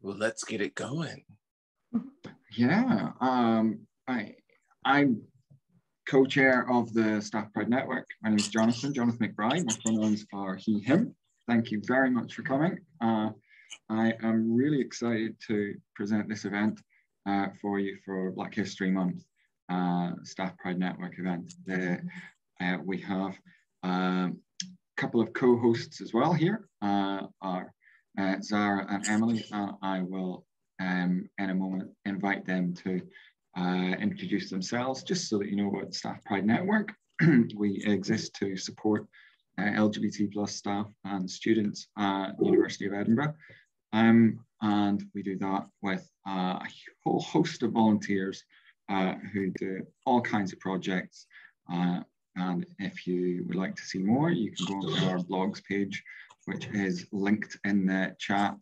Well, let's get it going. Yeah, I'm co-chair of the Staff Pride Network. My name is Jonathan McBride. My pronouns are he, him. Thank you very much for coming. I am really excited to present this event for you for Black History Month, Staff Pride Network event. We have a couple of co-hosts as well here, are Zara and Emily, and I will in a moment invite them to introduce themselves, just so that you know about the Staff Pride Network. We exist to support LGBT+ staff and students at the University of Edinburgh. And we do that with a whole host of volunteers who do all kinds of projects. And if you would like to see more, you can go to our blogs page, which is linked in the chat.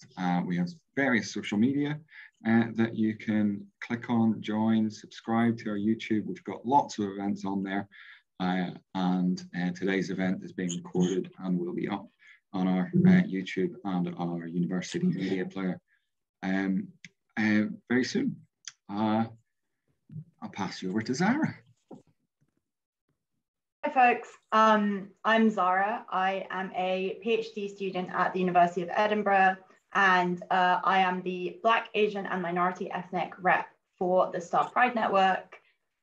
We have various social media that you can click on, join, subscribe to our YouTube. We've got lots of events on there. And today's event is being recorded and will be up on our YouTube and our university media player very soon. I'll pass you over to Zara. Hi folks, I'm Zara. I am a PhD student at the University of Edinburgh, and I am the Black, Asian and Minority Ethnic Rep for the Staff Pride Network.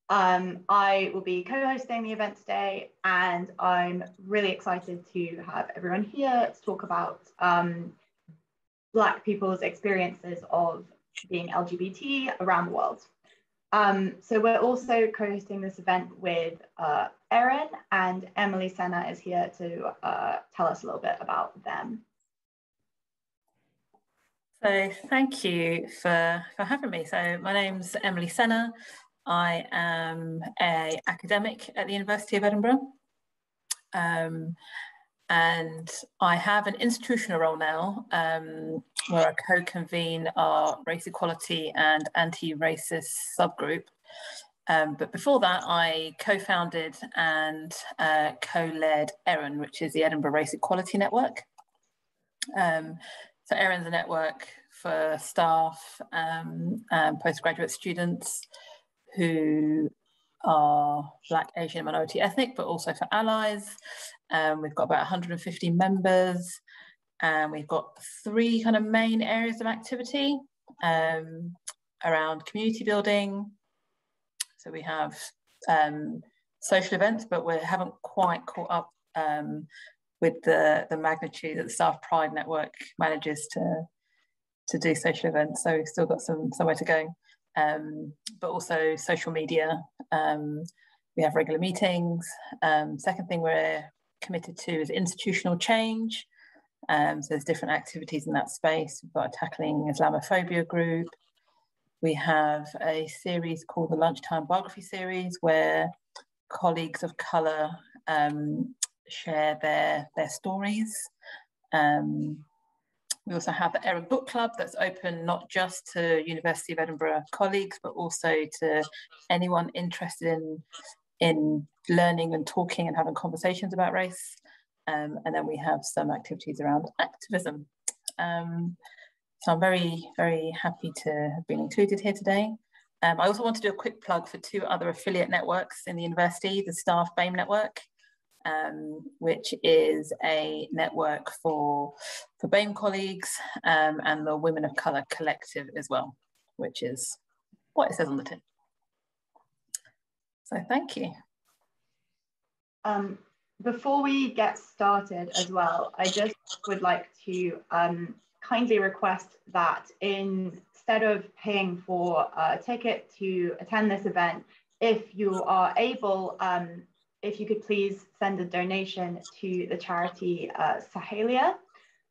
I will be co-hosting the event today, and I'm really excited to have everyone here to talk about Black people's experiences of being LGBT around the world. So we're also co-hosting this event with Erin, and Emily Senna is here to tell us a little bit about them. So thank you for having me. So my name's Emily Senna. I am an academic at the University of Edinburgh, and I have an institutional role now where I co-convene our race equality and anti-racist subgroup. But before that, I co-founded and co-led Erin, which is the Edinburgh Race Equality Network. So Erin's a network for staff and postgraduate students who are Black, Asian and minority ethnic, but also for allies. We've got about 150 members, and we've got three kind of main areas of activity around community building. So we have social events, but we haven't quite caught up with the magnitude that the Staff Pride Network manages to do social events. So we've still got somewhere to go. But also social media. We have regular meetings. Second thing we're committed to is institutional change. So there's different activities in that space. We've got a tackling Islamophobia group. We have a series called the Lunchtime Biography Series, where colleagues of colour share their stories. We also have the Erin Book Club that's open not just to University of Edinburgh colleagues, but also to anyone interested in learning and talking and having conversations about race. And then we have some activities around activism. So I'm very, very happy to have been included here today. I also want to do a quick plug for two other affiliate networks in the university, the Staff BAME Network, which is a network for BAME colleagues, and the Women of Colour Collective as well, which is what it says on the tin. So thank you. Before we get started as well, I just would like to kindly request that instead of paying for a ticket to attend this event, if you are able, if you could please send a donation to the charity Saheliya.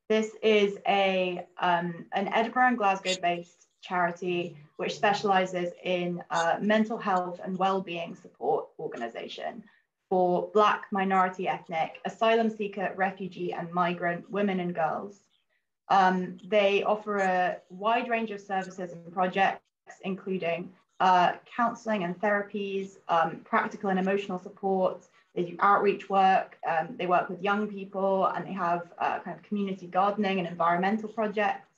This is an Edinburgh and Glasgow-based charity which specialises in mental health and well-being support organisation for Black, minority, ethnic, asylum seeker, refugee and migrant women and girls. They offer a wide range of services and projects, including counselling and therapies, practical and emotional support. They do outreach work, they work with young people, and they have kind of community gardening and environmental projects.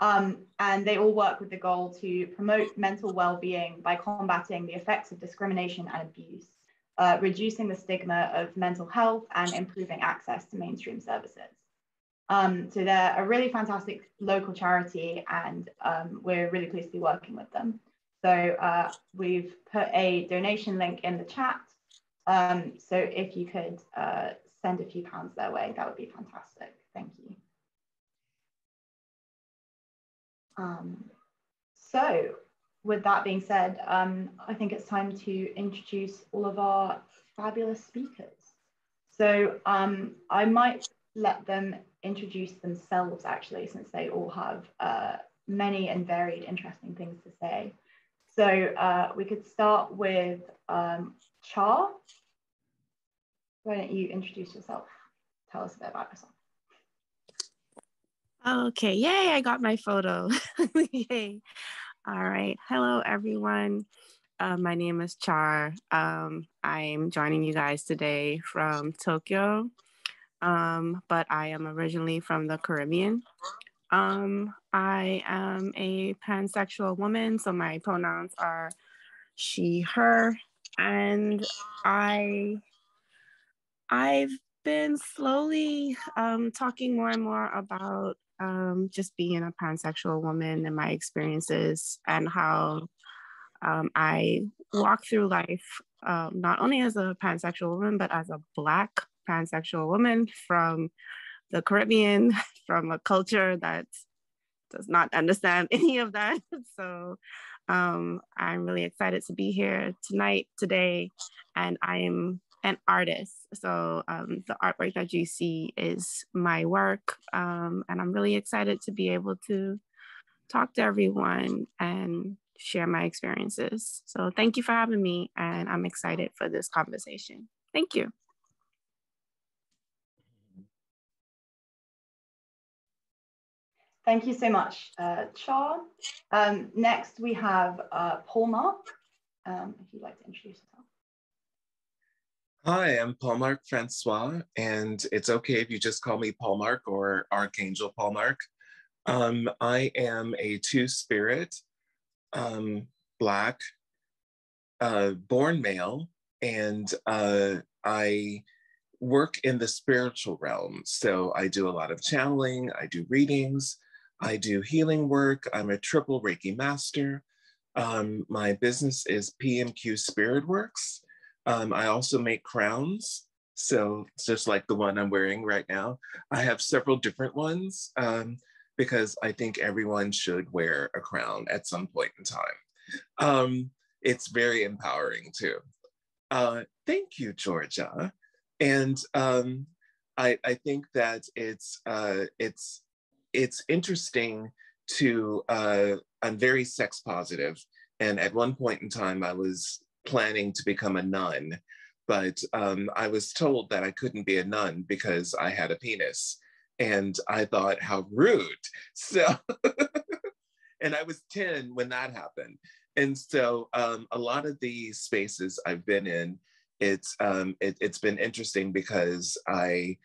And they all work with the goal to promote mental well-being by combating the effects of discrimination and abuse, reducing the stigma of mental health and improving access to mainstream services. So they're a really fantastic local charity, and we're really pleased to be working with them. So we've put a donation link in the chat. So if you could send a few pounds their way, that would be fantastic. Thank you. So with that being said, I think it's time to introduce all of our fabulous speakers. So I might let them introduce themselves, actually, since they all have many and varied interesting things to say. So we could start with Char. Why don't you introduce yourself? Tell us a bit about yourself. Okay, yay, I got my photo. Yay. All right, hello everyone. My name is Char. I'm joining you guys today from Tokyo, but I am originally from the Caribbean. I am a pansexual woman, so my pronouns are she, her, and I've been slowly talking more and more about just being a pansexual woman and my experiences and how I walk through life, not only as a pansexual woman, but as a Black pansexual woman from the Caribbean, from a culture that does not understand any of that. So I'm really excited to be here tonight, today, and I am an artist. So the artwork that you see is my work, and I'm really excited to be able to talk to everyone and share my experiences. So thank you for having me, and I'm excited for this conversation. Thank you. Thank you so much, Char. Next, we have Paulmarq. If you'd like to introduce yourself. Hi, I'm Paulmarq Francois, and it's okay if you just call me Paulmarq or Archangel Paulmarq. I am a two-spirit, Black, born male, and I work in the spiritual realm. So I do a lot of channeling, I do readings, I do healing work. I'm a triple Reiki master. My business is PMQ Spirit Works. I also make crowns. So just like the one I'm wearing right now, I have several different ones because I think everyone should wear a crown at some point in time. It's very empowering too. Thank you, Georgia. And I think that it's interesting to, I'm very sex positive. And at one point in time, I was planning to become a nun, but I was told that I couldn't be a nun because I had a penis. And I thought, how rude. So, and I was 10 when that happened. And so a lot of the spaces I've been in, it's been interesting because I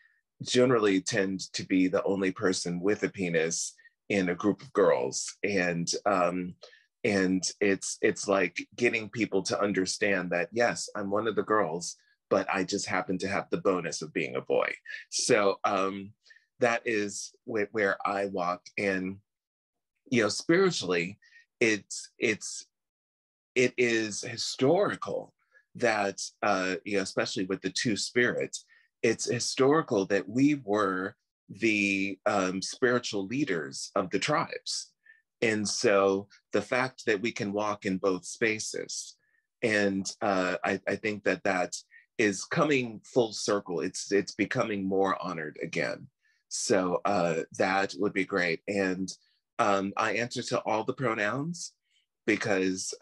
generally tend to be the only person with a penis in a group of girls, and it's like getting people to understand that yes, I'm one of the girls, but I just happen to have the bonus of being a boy. So that is where I walk, and you know, spiritually, it is historical that, you know, especially with the two spirits, it's historical that we were the spiritual leaders of the tribes. And so the fact that we can walk in both spaces, and I think that that is coming full circle. It's becoming more honored again. So that would be great. And I answer to all the pronouns, because,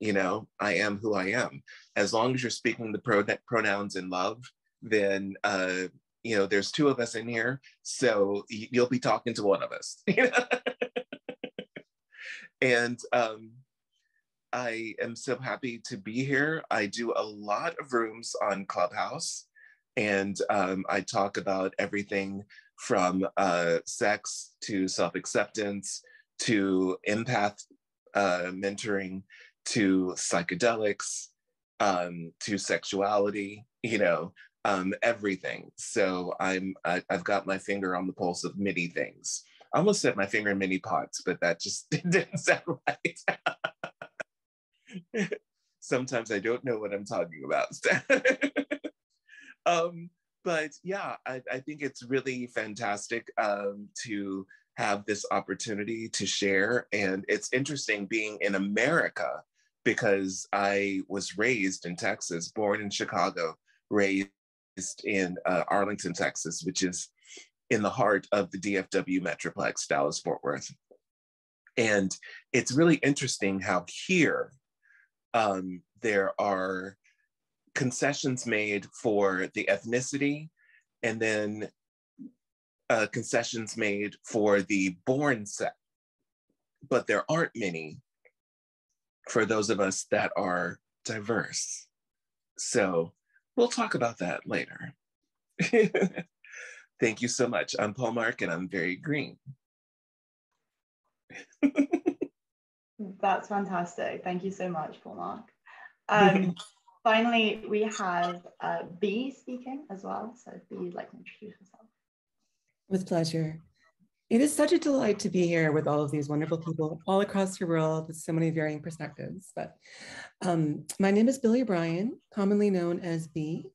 you know, I am who I am. As long as you're speaking the pronouns in love, then, you know, there's two of us in here, so you'll be talking to one of us. And I am so happy to be here. I do a lot of rooms on Clubhouse, and I talk about everything from sex to self-acceptance to empath mentoring, to psychedelics, to sexuality, you know, everything. So I've got my finger on the pulse of many things. I almost set my finger in many pots, but that just didn't sound right. Sometimes I don't know what I'm talking about. But yeah, I think it's really fantastic to have this opportunity to share. And it's interesting being in America, because I was raised in Texas, born in Chicago, raised in Arlington, Texas, which is in the heart of the DFW Metroplex, Dallas-Fort Worth. And it's really interesting how here there are concessions made for the ethnicity, and then concessions made for the born sex. But there aren't many for those of us that are diverse. So we'll talk about that later. Thank you so much. I'm Paulmarq, and I'm very green. That's fantastic. Thank you so much, Paulmarq. Finally, we have Bea speaking as well. So Bea, you'd like to introduce yourself. With pleasure. It is such a delight to be here with all of these wonderful people all across the world with so many varying perspectives. But my name is Billy Bryan, commonly known as Bea.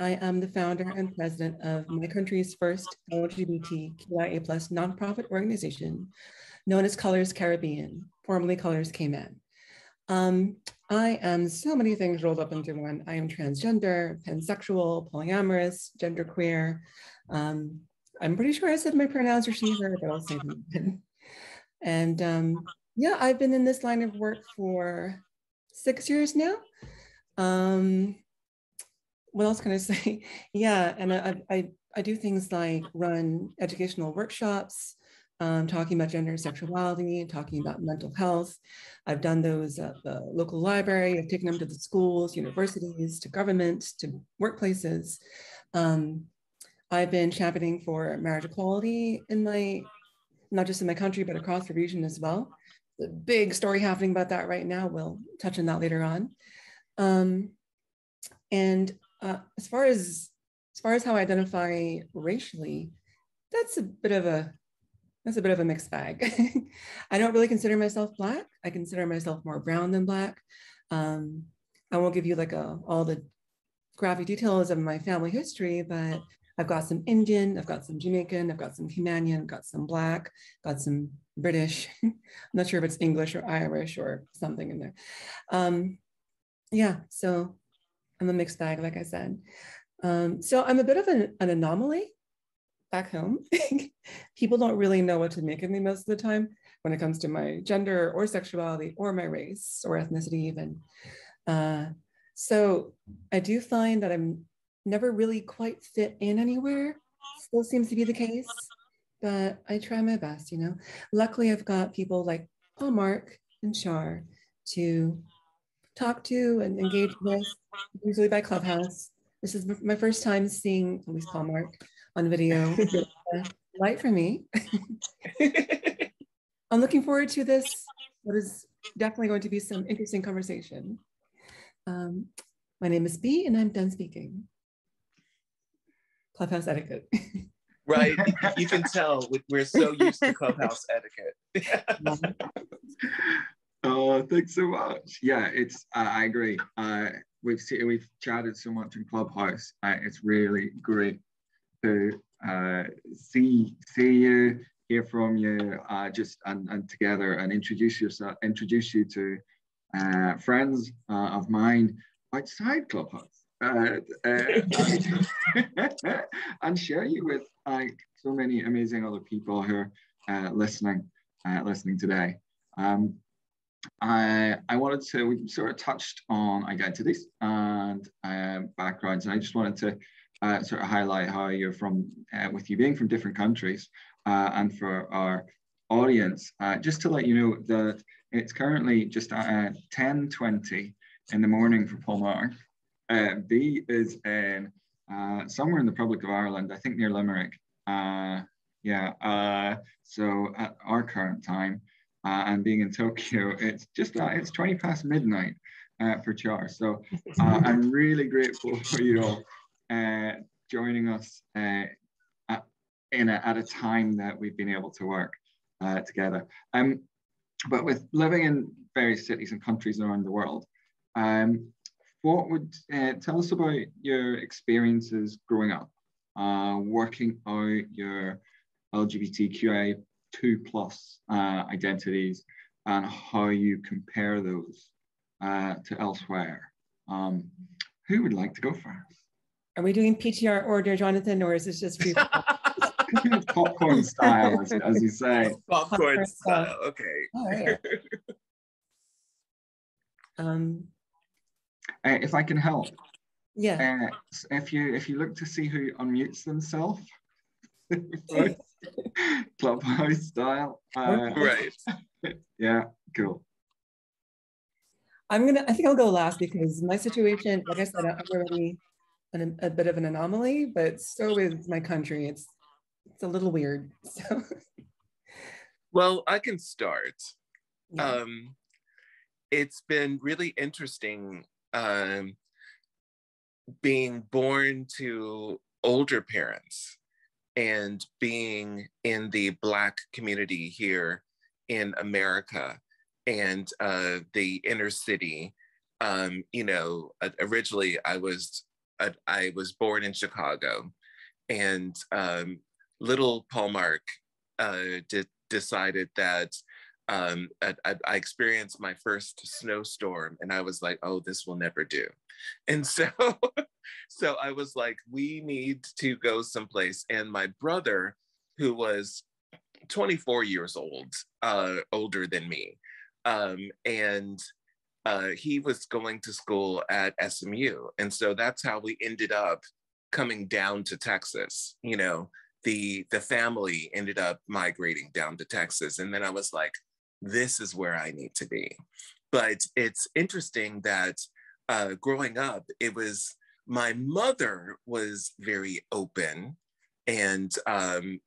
I am the founder and president of my country's first LGBTQIA+ nonprofit organization known as Colors Caribbean, formerly Colors Cayman. I am so many things rolled up into one. I am transgender, pansexual, polyamorous, genderqueer. I'm pretty sure I said my pronouns are she, her, but I'll say them again. And yeah, I've been in this line of work for 6 years now. What else can I say? Yeah, and I do things like run educational workshops, talking about gender and sexuality, and talking about mental health. I've done those at the local library. I've taken them to the schools, universities, to government, to workplaces. I've been championing for marriage equality in not just in my country, but across the region as well. The big story happening about that right now. We'll touch on that later on. And as far as how I identify racially, that's a bit of a mixed bag. I don't really consider myself Black. I consider myself more brown than Black. I won't give you all the graphic details of my family history, but I've got some Indian, I've got some Jamaican, I've got some Caymanian, I've got some Black, got some British. I'm not sure if it's English or Irish or something in there. Yeah, so I'm a mixed bag, like I said. So I'm a bit of an anomaly back home. People don't really know what to make of me most of the time when it comes to my gender or sexuality or my race or ethnicity even. So I do find that I'm never really quite fit in anywhere. Still seems to be the case, but I try my best, you know. Luckily, I've got people like Paulmarq and Char to talk to and engage with, usually by Clubhouse. This is my first time seeing, at least Paulmarq, on video. Light for me. I'm looking forward to this. What is definitely going to be some interesting conversation. My name is Bea, and I'm done speaking. Clubhouse etiquette. Right, you can tell we're so used to Clubhouse etiquette. Oh, thanks so much. Yeah, it's I agree. We've chatted so much in Clubhouse. It's really great to see you, hear from you, and together and introduce you to friends of mine outside Clubhouse. And share you with so many amazing other people who are listening today. I wanted to, we sort of touched on identities and backgrounds, and I just wanted to sort of highlight how you're from, with you being from different countries, and for our audience, just to let you know that it's currently just 10:20 in the morning for Paulmarq. Bea is in somewhere in the Republic of Ireland, I think near Limerick. So at our current time, and being in Tokyo, it's just it's 20 past midnight for Char. So I'm really grateful for you all joining us at a time that we've been able to work together. But with living in various cities and countries around the world, what would tell us about your experiences growing up, working out your LGBTQI+, identities, and how you compare those to elsewhere. Who would like to go first? Are we doing PTR order, Jonathan, or is this just people? Popcorn style, as you say. Popcorn style, okay. Oh, yeah. If I can help. Yeah. If you look to see who unmutes themselves, Clubhouse style. Right. Yeah, cool. I think I'll go last because my situation, like I said, I'm already a bit of an anomaly, but so is my country. It's a little weird. So. Well, I can start. Yeah. It's been really interesting being born to older parents and being in the Black community here in America and the inner city. You know, originally I was born in Chicago, and little Paulmarq decided that I experienced my first snowstorm, and I was like, oh, this will never do. And so, so I was like, we need to go someplace. And my brother, who was 24 years old, older than me, and he was going to school at SMU. And so that's how we ended up coming down to Texas, you know. The family ended up migrating down to Texas. And then I was like, this is where I need to be. But it's interesting that growing up, it was, my mother was very open, and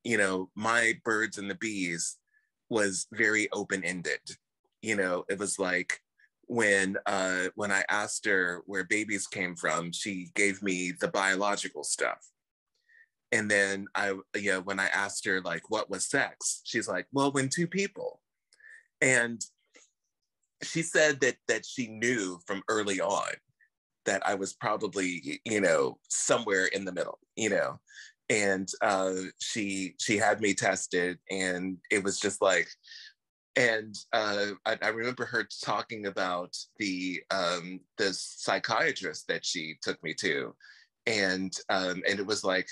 you know, my birds and the bees was very open-ended. You know, it was like when I asked her where babies came from, she gave me the biological stuff. And then when I asked her like, what was sex? She's like, well, when two people. And she said that she knew from early on that I was probably, you know, somewhere in the middle, you know. And she had me tested, and it was just like, and I remember her talking about the psychiatrist that she took me to, and it was like,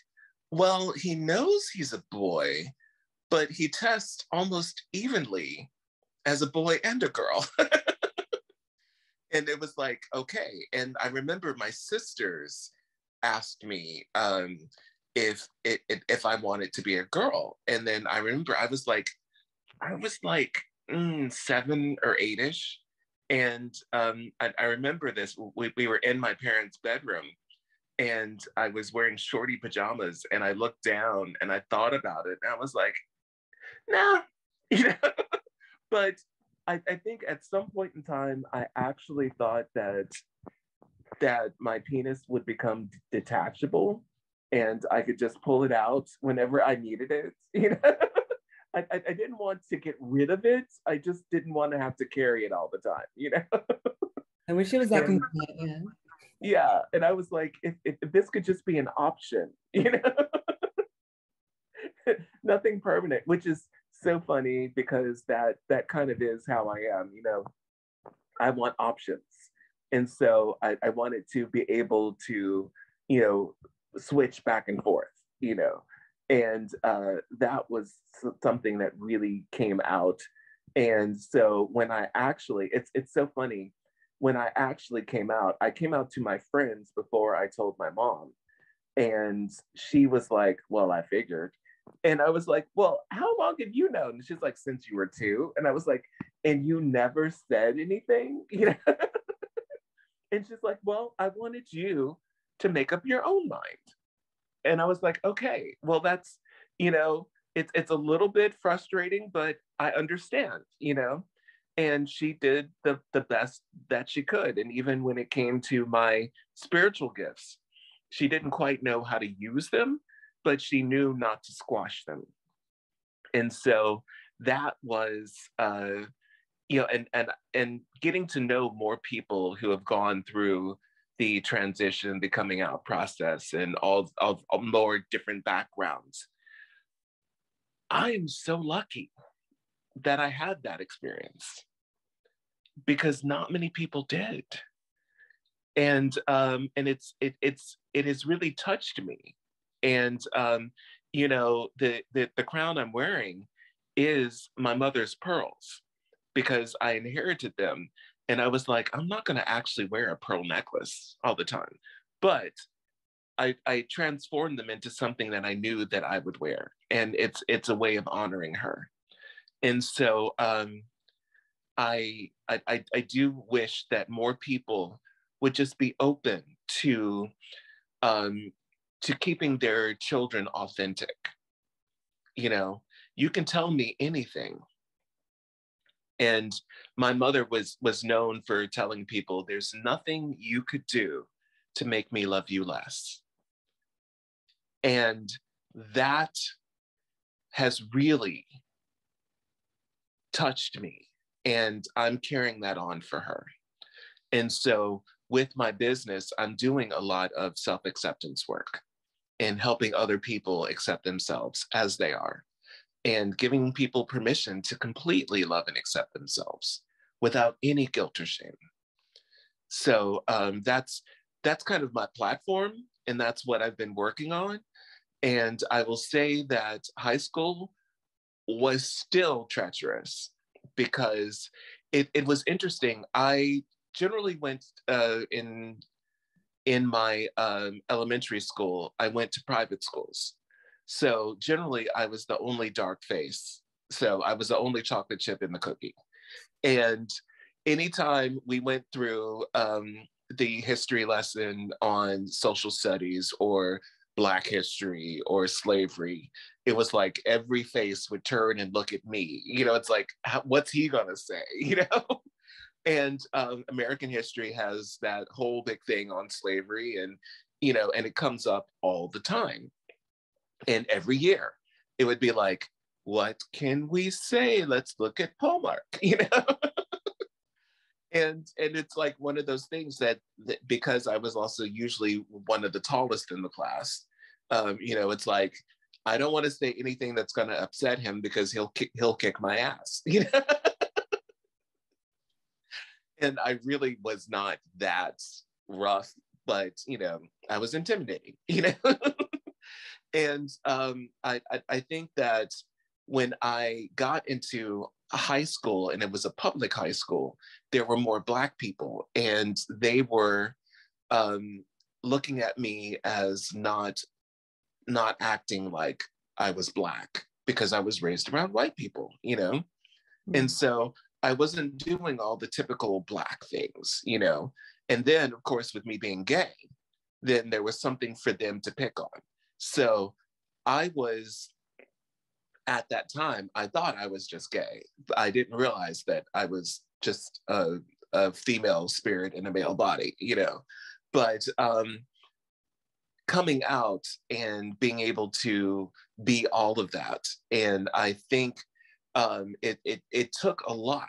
well, he knows he's a boy, but he tests almost evenly as a boy and a girl. And it was like, okay. And I remember my sisters asked me if I wanted to be a girl. And then I remember I was like 7 or 8-ish. And I remember this, we were in my parents' bedroom, and I was wearing shorty pajamas, and I looked down and I thought about it, and I was like, nah, you know. But I think at some point in time, I actually thought that my penis would become detachable, and I could just pull it out whenever I needed it, you know. I didn't want to get rid of it. I just didn't want to have to carry it all the time, you know. I wish it was that convenient, yeah. Yeah, and I was like, if this could just be an option, you know, nothing permanent, which is so funny because that kind of is how I am, you know. I want options. And so I wanted to be able to, you know, switch back and forth, you know, and that was something that really came out. And so when I actually, it's so funny, when I actually came out, I came out to my friends before I told my mom. And she was like, well, I figured. And I was like, well, how long have you known? And she's like, since you were 2. And I was like, and you never said anything? You know? And she's like, well, I wanted you to make up your own mind. And I was like, okay, well, that's, you know, it's a little bit frustrating, but I understand, you know? And she did the best that she could. And even when it came to my spiritual gifts, she didn't quite know how to use them, but she knew not to squash them. And so that was, you know, and getting to know more people who have gone through the transition, the coming out process, and all of more different backgrounds. I am so lucky that I had that experience because not many people did, and it has really touched me, and you know, the crown I'm wearing is my mother's pearls because I inherited them. And I was like, I'm not going to actually wear a pearl necklace all the time, but I transformed them into something that I knew that I would wear. And it's a way of honoring her. And so I do wish that more people would just be open to keeping their children authentic. You know, you can tell me anything. And my mother was known for telling people, there's nothing you could do to make me love you less. And that has really touched me. And I'm carrying that on for her. And so with my business, I'm doing a lot of self-acceptance work and helping other people accept themselves as they are, and giving people permission to completely love and accept themselves without any guilt or shame. So that's kind of my platform, and that's what I've been working on. And I will say that high school was still treacherous because it was interesting. I generally went in my elementary school, I went to private schools. So generally I was the only dark face. So I was the only chocolate chip in the cookie. And anytime we went through the history lesson on social studies or Black history or slavery, it was like every face would turn and look at me. You know, it's like, what's he gonna say, you know? And American history has that whole big thing on slavery, and, you know, and it comes up all the time. And every year it would be like, what can we say? Let's look at Paulmarq, you know? and it's like one of those things that because I was also usually one of the tallest in the class, you know, it's like, I don't want to say anything that's going to upset him because he'll kick my ass, you know? And I really was not that rough, but, you know, I was intimidating, you know? And I think that when I got into high school, and it was a public high school, there were more Black people, and they were looking at me as not acting like I was Black because I was raised around white people, you know? Mm-hmm. And so I wasn't doing all the typical Black things, you know? And then, of course, with me being gay, then there was something for them to pick on. So I was, at that time, I thought I was just gay. I didn't realize that I was just a female spirit in a male body, you know. But coming out and being able to be all of that, and I think it took a lot.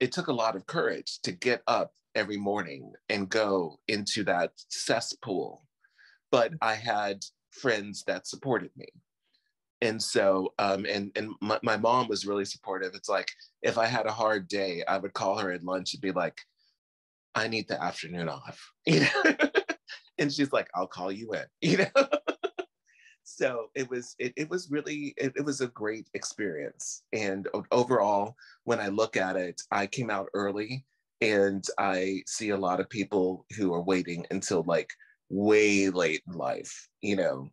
It took a lot of courage to get up every morning and go into that cesspool. But I had friends that supported me. And so, and my mom was really supportive. It's like, if I had a hard day, I would call her at lunch and be like, I need the afternoon off, you know? And she's like, I'll call you in, you know? So it was really a great experience. And overall, when I look at it, I came out early, and I see a lot of people who are waiting until like way late in life, you know,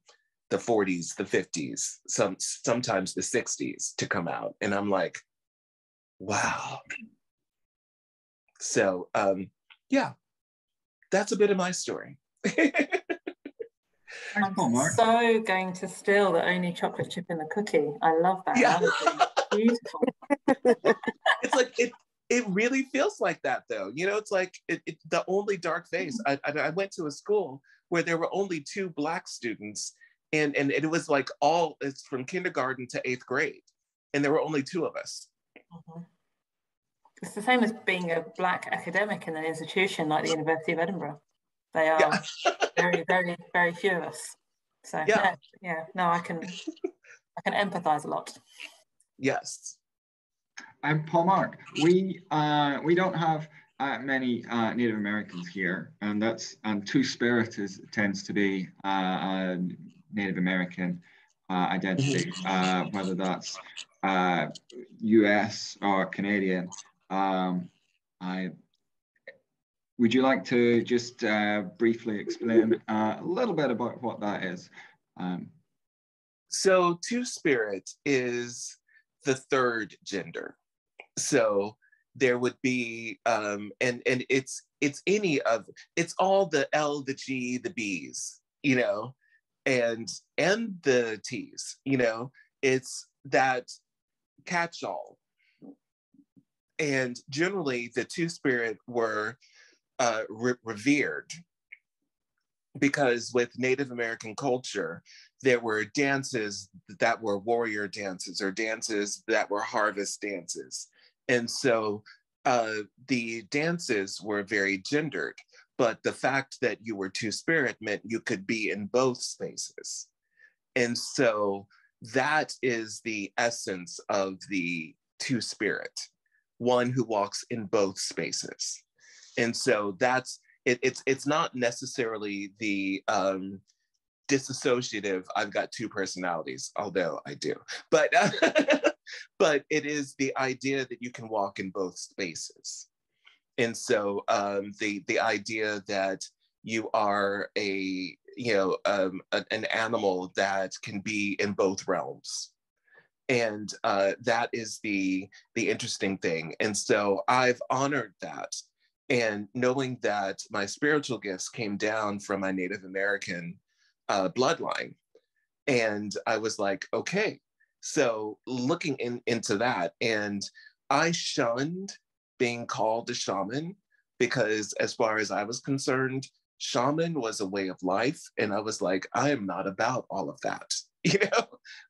the 40s, the 50s, sometimes the 60s to come out. And I'm like, wow. So yeah, that's a bit of my story. I'm so going to steal the only chocolate chip in the cookie. I love that. Yeah. Beautiful. It's like, it really feels like that though. You know, it's like the only dark face. I went to a school where there were only 2 Black students and it was like it's from kindergarten to 8th grade. And there were only 2 of us. Mm-hmm. It's the same as being a Black academic in an institution like the University of Edinburgh. They are very, very, very few of us. So I can empathise a lot. Yes. And Paulmarq, we don't have many Native Americans here, and Two Spirit tends to be a Native American identity, whether that's US or Canadian. Would you like to just briefly explain a little bit about what that is? So Two Spirit is the 3rd gender. So there would be, and it's any of, it's all the L, the G, the B's, you know, and the T's, you know, it's that catch-all. And generally, the Two Spirit were revered because with Native American culture, there were dances that were warrior dances or dances that were harvest dances. And so the dances were very gendered, but the fact that you were Two Spirit meant you could be in both spaces. And so that is the essence of the Two Spirit. One who walks in both spaces. And so that's, it's not necessarily the disassociative, I've got 2 personalities, although I do, but, but it is the idea that you can walk in both spaces. And so the idea that you are an animal that can be in both realms. And that is the interesting thing. And so I've honored that. And knowing that my spiritual gifts came down from my Native American bloodline. And I was like, okay, so looking into that. And I shunned being called a shaman because as far as I was concerned, shaman was a way of life. And I was like, I am not about all of that. You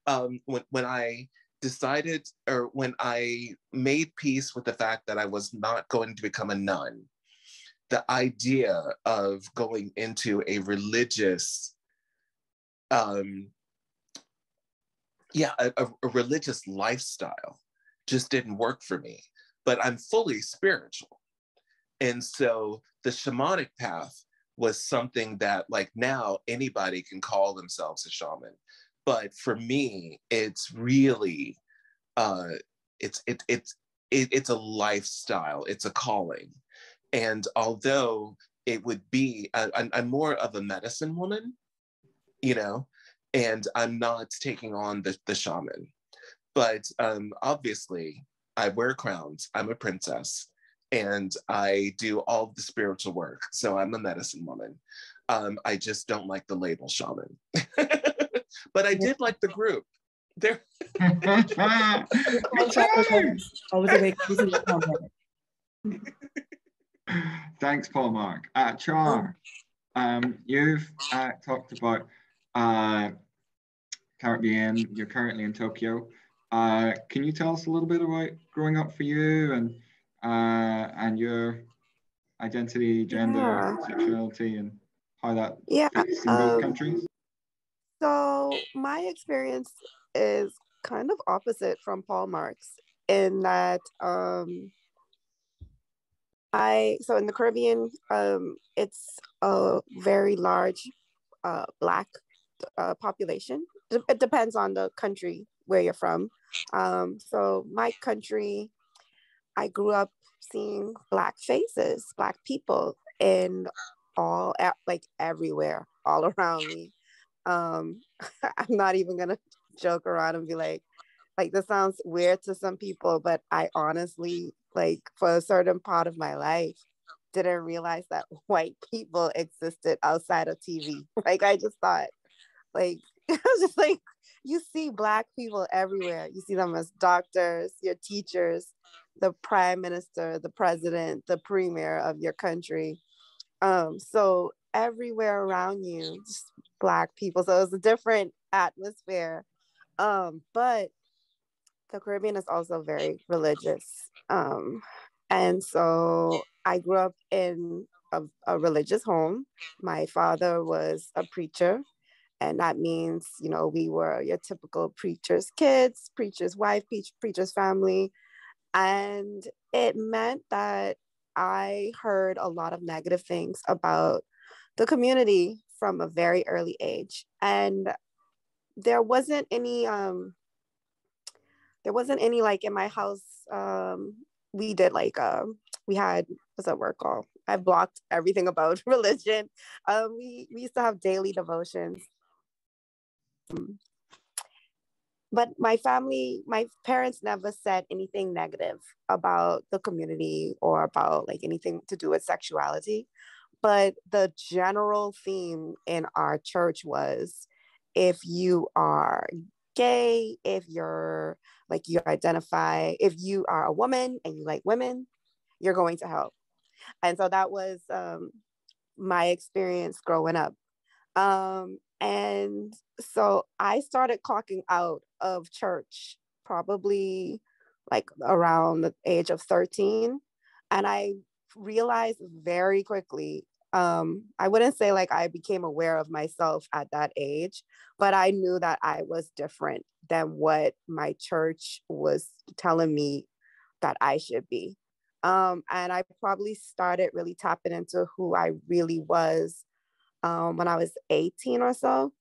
know, when I decided or when I made peace with the fact that I was not going to become a nun, the idea of going into a religious, a religious lifestyle just didn't work for me, but I'm fully spiritual. And so the shamanic path was something that like now anybody can call themselves a shaman. But for me, it's really, it's a lifestyle. It's a calling, and although it would be, I'm more of a medicine woman, you know, and I'm not taking on the shaman. But obviously, I wear crowns. I'm a princess, and I do all the spiritual work. So I'm a medicine woman. I just don't like the label shaman. But I did like the group. There. Thanks, Paulmarq. Char, you've talked about Caribbean. You're currently in Tokyo. Can you tell us a little bit about growing up for you and your identity, gender, sexuality, and how that fits in both countries? So my experience is kind of opposite from Paulmarq's in that so in the Caribbean, it's a very large Black population. It depends on the country where you're from. So my country, I grew up seeing Black faces, Black people everywhere, all around me. I'm not even gonna joke around and be like this sounds weird to some people, but I honestly, for a certain part of my life, didn't realize that white people existed outside of TV. Like, I just thought, like, I was just like, you see Black people everywhere. You see them as doctors, your teachers, the prime minister, the president, the premier of your country. So everywhere around you, just Black people. So it was a different atmosphere. But the Caribbean is also very religious. And so I grew up in a religious home. My father was a preacher. And that means, you know, we were your typical preacher's kids, preacher's wife, preacher's family. And it meant that I heard a lot of negative things about the community from a very early age. And there wasn't any, like in my house, we did like, we had, what's that word called? I blocked everything about religion. We used to have daily devotions. But my family, my parents never said anything negative about the community or about like anything to do with sexuality. But the general theme in our church was, if you are gay, if you're like, you identify, if you are a woman and you like women, you're going to hell. And so that was my experience growing up. And so I started clocking out of church probably like around the age of 13. And I realized very quickly, I wouldn't say like I became aware of myself at that age, but I knew that I was different than what my church was telling me that I should be. And I probably started really tapping into who I really was when I was 18 or so.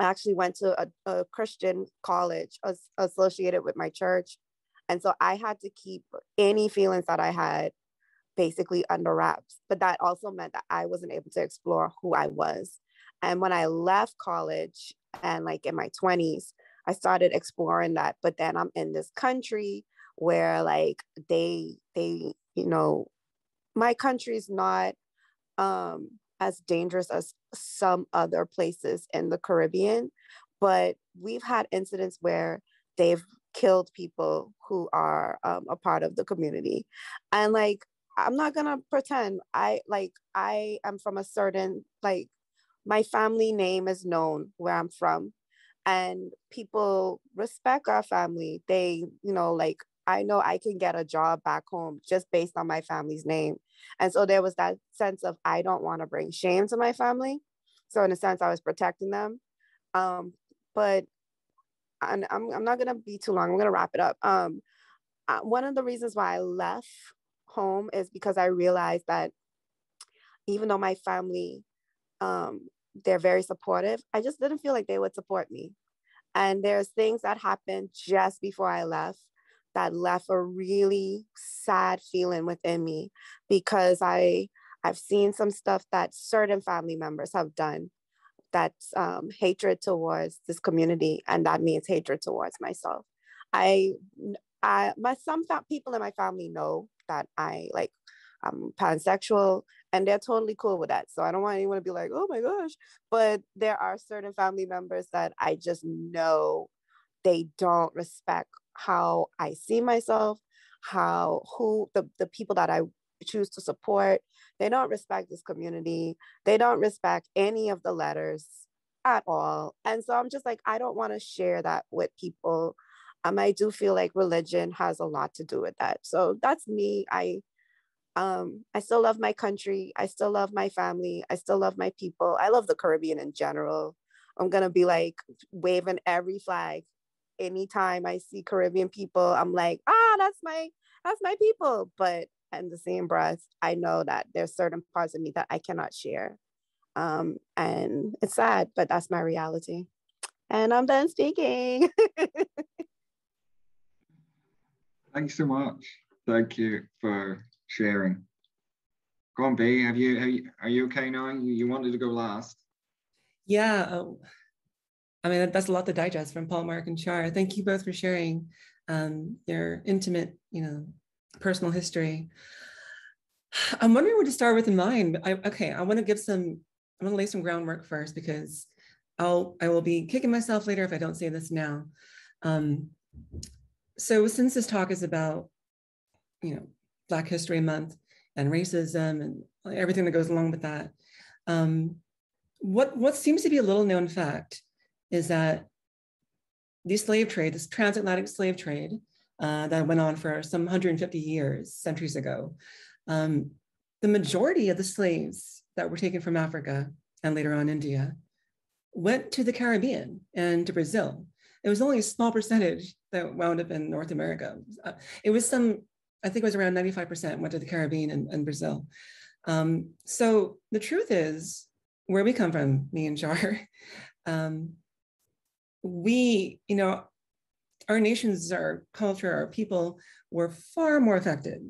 I actually went to a Christian college associated with my church. And so I had to keep any feelings that I had basically under wraps. But that also meant that I wasn't able to explore who I was. And when I left college and like in my 20s, I started exploring that. But then I'm in this country where like they you know, my country's not as dangerous as some other places in the Caribbean, but we've had incidents where they've killed people who are a part of the community. And like, I'm not gonna pretend, I am from a certain, like my family name is known where I'm from and people respect our family. They, you know, like, I know I can get a job back home just based on my family's name. And so there was that sense of, I don't want to bring shame to my family. So in a sense, I was protecting them. But I'm not going to be too long. I'm going to wrap it up. One of the reasons why I left home is because I realized that even though my family, they're very supportive, I just didn't feel like they would support me. And there's things that happened just before I left that left a really sad feeling within me, because I've seen some stuff that certain family members have done that's hatred towards this community, and that means hatred towards myself. Some people in my family know that I'm pansexual, and they're totally cool with that. So I don't want anyone to be like, oh my gosh, but there are certain family members that I just know they don't respect how I see myself, the people that I choose to support. They don't respect this community. They don't respect any of the letters at all. And so I'm just like, I don't want to share that with people. I do feel like religion has a lot to do with that. So that's me. I still love my country. I still love my family. I still love my people. I love the Caribbean in general. I'm going to be like waving every flag. Anytime I see Caribbean people, I'm like, that's my people. But in the same breath, I know that there's certain parts of me that I cannot share. And it's sad, but that's my reality. And I'm done speaking. Thanks so much. Thank you for sharing. Go on, Bea, are you okay now? You wanted to go last. Yeah. I mean, that's a lot to digest from Paulmarq and Char. Thank you both for sharing your intimate, personal history. I'm wondering what to start with in mind. I want to lay some groundwork first, because I will be kicking myself later if I don't say this now. So since this talk is about, Black History Month and racism and everything that goes along with that, what seems to be a little known fact is that the slave trade, this transatlantic slave trade that went on for some 150 years, centuries ago, the majority of the slaves that were taken from Africa and later on India went to the Caribbean and to Brazil. It was only a small percentage that wound up in North America. It was I think it was around 95% went to the Caribbean and Brazil. So the truth is, where we come from, me and Char, our nations, our culture, our people were far more affected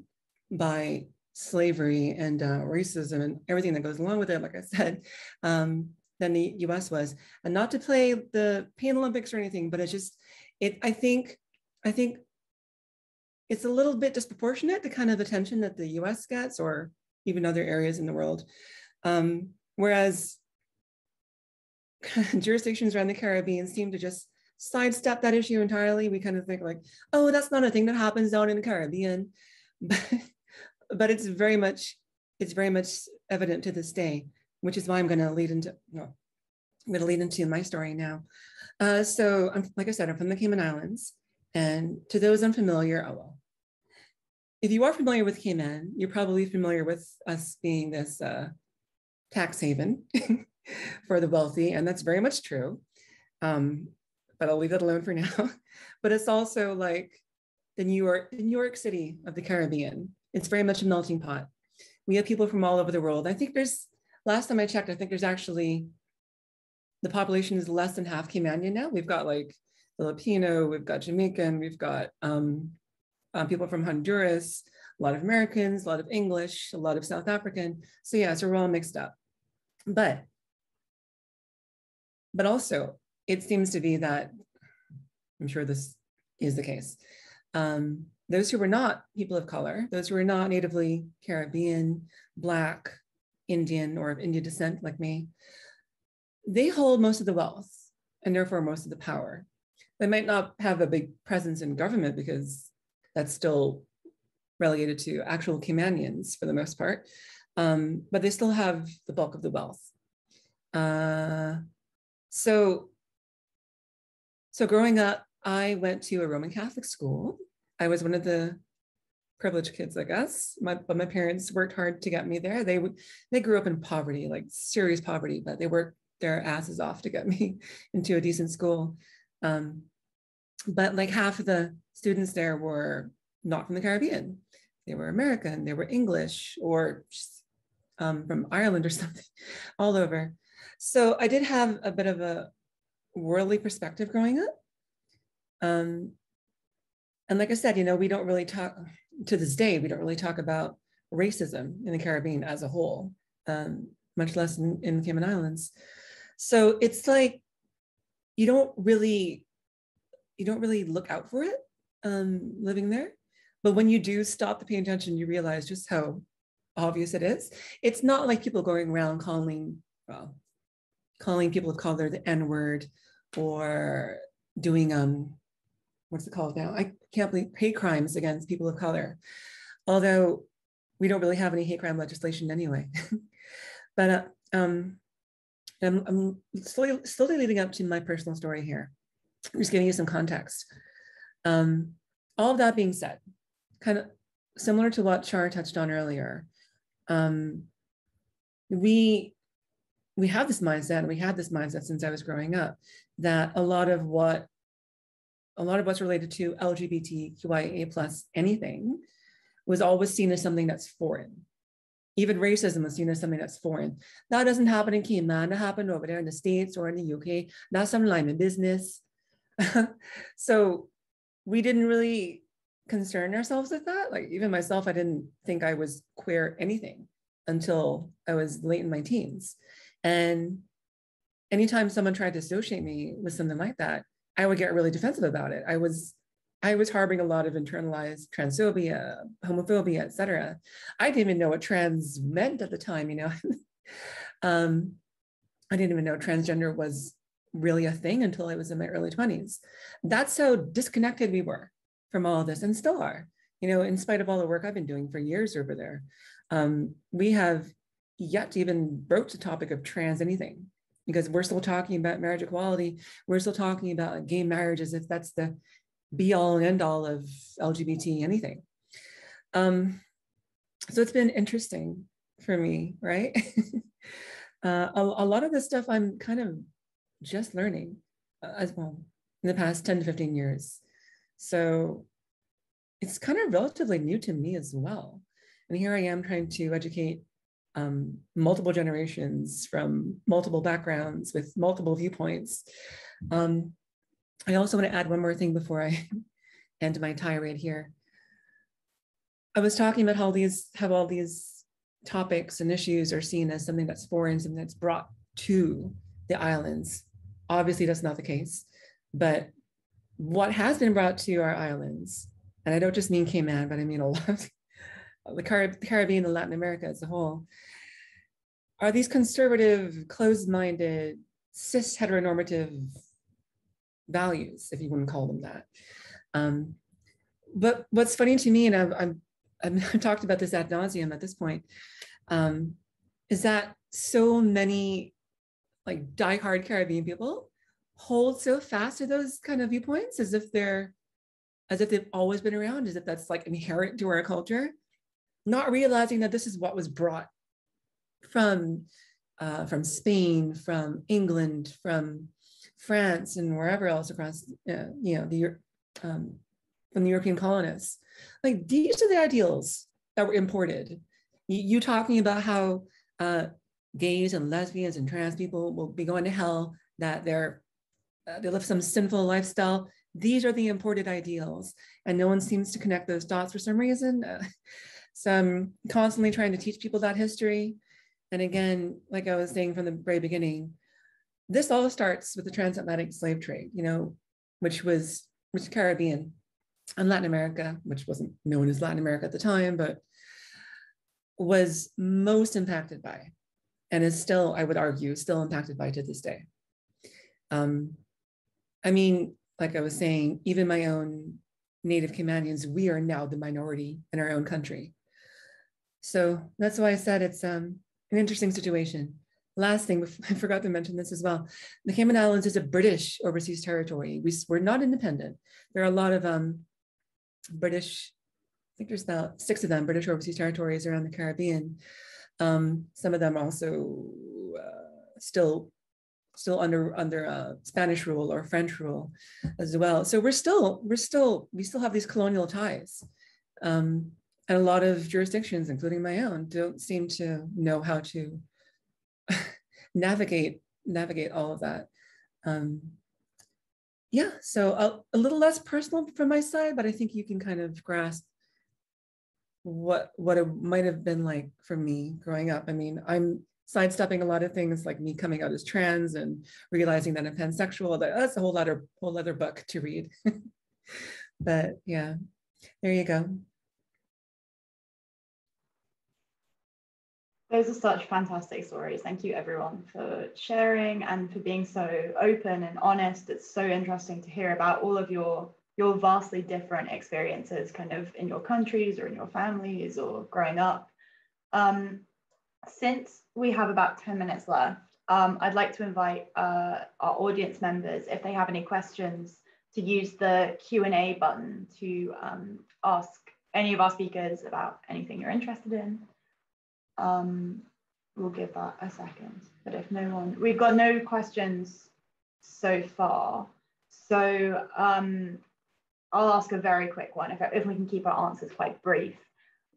by slavery and racism and everything that goes along with it, like I said, than the US was. And not to play the Pan Olympics or anything, but I think it's a little bit disproportionate, the kind of attention that the US gets, or even other areas in the world. Whereas jurisdictions around the Caribbean seem to just sidestep that issue entirely. We kind of think like, oh, that's not a thing that happens down in the Caribbean. But it's very much evident to this day, which is why I'm going to lead into my story now. So like I said, I'm from the Cayman Islands. And to those unfamiliar, if you are familiar with Cayman, you're probably familiar with us being this tax haven for the wealthy. And that's very much true. But I'll leave that alone for now. But it's also like the New York City of the Caribbean. It's very much a melting pot. We have people from all over the world. Last time I checked, I think there's actually, the population is less than half Caymanian now. We've got like Filipino, we've got Jamaican, we've got people from Honduras, a lot of Americans, a lot of English, a lot of South African. So yeah, so we're all mixed up. But also, it seems to be that, I'm sure this is the case, those who were not people of color, those who were not natively Caribbean, Black, Indian, or of Indian descent like me, they hold most of the wealth and therefore most of the power. They might not have a big presence in government because that's still relegated to actual Caymanians for the most part, but they still have the bulk of the wealth. So growing up, I went to a Roman Catholic school. I was one of the privileged kids, I guess. But my parents worked hard to get me there. They grew up in poverty, like serious poverty, but they worked their asses off to get me into a decent school. But like half of the students there were not from the Caribbean. They were American, they were English, or from Ireland or something, all over. So I did have a bit of a worldly perspective growing up. And like I said, we don't really talk, to this day, we don't really talk about racism in the Caribbean as a whole, much less in the Cayman Islands. So it's like, you don't really look out for it living there. But when you do stop to pay attention, you realize just how obvious it is. It's not like people going around calling people of color the N-word, or doing, what's it called now? I can't believe hate crimes against people of color, although we don't really have any hate crime legislation anyway. But I'm slowly leading up to my personal story here. I'm just giving you some context. All of that being said, kind of similar to what Char touched on earlier, we have this mindset, and we had this mindset since I was growing up, that a lot of what's related to LGBTQIA+ anything was always seen as something that's foreign. Even racism was seen as something that's foreign. That doesn't happen in Cayman, that happened over there in the States or in the UK. That's some Lyman business. So we didn't really concern ourselves with that. Like even myself, I didn't think I was queer anything until I was late in my teens. And anytime someone tried to associate me with something like that, I would get really defensive about it. I was I was harboring a lot of internalized transphobia, homophobia, etc. I didn't even know what trans meant at the time, you know. I didn't even know transgender was really a thing until I was in my early 20s. That's how disconnected we were from all of this, and still are, you know, in spite of all the work I've been doing for years over there. We have yet to even broach the topic of trans anything, because we're still talking about marriage equality. We're still talking about gay marriages, if that's the be all and end all of LGBT anything. So it's been interesting for me, right? A lot of this stuff I'm kind of just learning as well in the past 10 to 15 years. So it's kind of relatively new to me as well. And here I am trying to educate multiple generations from multiple backgrounds with multiple viewpoints. I also want to add one more thing before I end my tirade here. I was talking about how all these topics and issues are seen as something that's foreign, something that's brought to the islands. Obviously, that's not the case. But what has been brought to our islands, and I don't just mean Cayman, but I mean a lot, the Caribbean and Latin America as a whole, are these conservative, closed-minded, cis-heteronormative values, if you wouldn't call them that. But what's funny to me, and I've talked about this ad nauseum at this point, is that so many like diehard Caribbean people hold so fast to those kind of viewpoints as if they've always been around, as if that's like inherent to our culture, not realizing that this is what was brought from Spain, from England, from France, and wherever else across, from the European colonists. Like, these are the ideals that were imported. You talking about how gays and lesbians and trans people will be going to hell, that they live some sinful lifestyle. These are the imported ideals, and no one seems to connect those dots for some reason. So I'm constantly trying to teach people that history. And again, like I was saying from the very beginning, this all starts with the transatlantic slave trade, you know, which Caribbean and Latin America, which wasn't known as Latin America at the time, but was most impacted by, and is still, I would argue, still impacted by to this day. I mean, like I was saying, even my own native Caymanians, we are now the minority in our own country. So that's why I said it's an interesting situation. Last thing, I forgot to mention this as well. The Cayman Islands is a British overseas territory. We're not independent. There are a lot of British, I think there's about 6 of them, British overseas territories around the Caribbean. Some of them also still under Spanish rule or French rule as well. So we still have these colonial ties. And a lot of jurisdictions, including my own, don't seem to know how to navigate all of that. Yeah, so a little less personal from my side, but I think you can kind of grasp what it might have been like for me growing up. I mean, I'm sidestepping a lot of things, like me coming out as trans and realizing that I'm pansexual. That's a whole other book to read. But yeah, there you go. Those are such fantastic stories. Thank you everyone for sharing and for being so open and honest. It's so interesting to hear about all of your vastly different experiences kind of in your countries or in your families or growing up. Since we have about 10 minutes left, I'd like to invite our audience members, if they have any questions, to use the Q&A button to ask any of our speakers about anything you're interested in. We'll give that a second, but if no one, we've got no questions so far, so I'll ask a very quick one if we can keep our answers quite brief.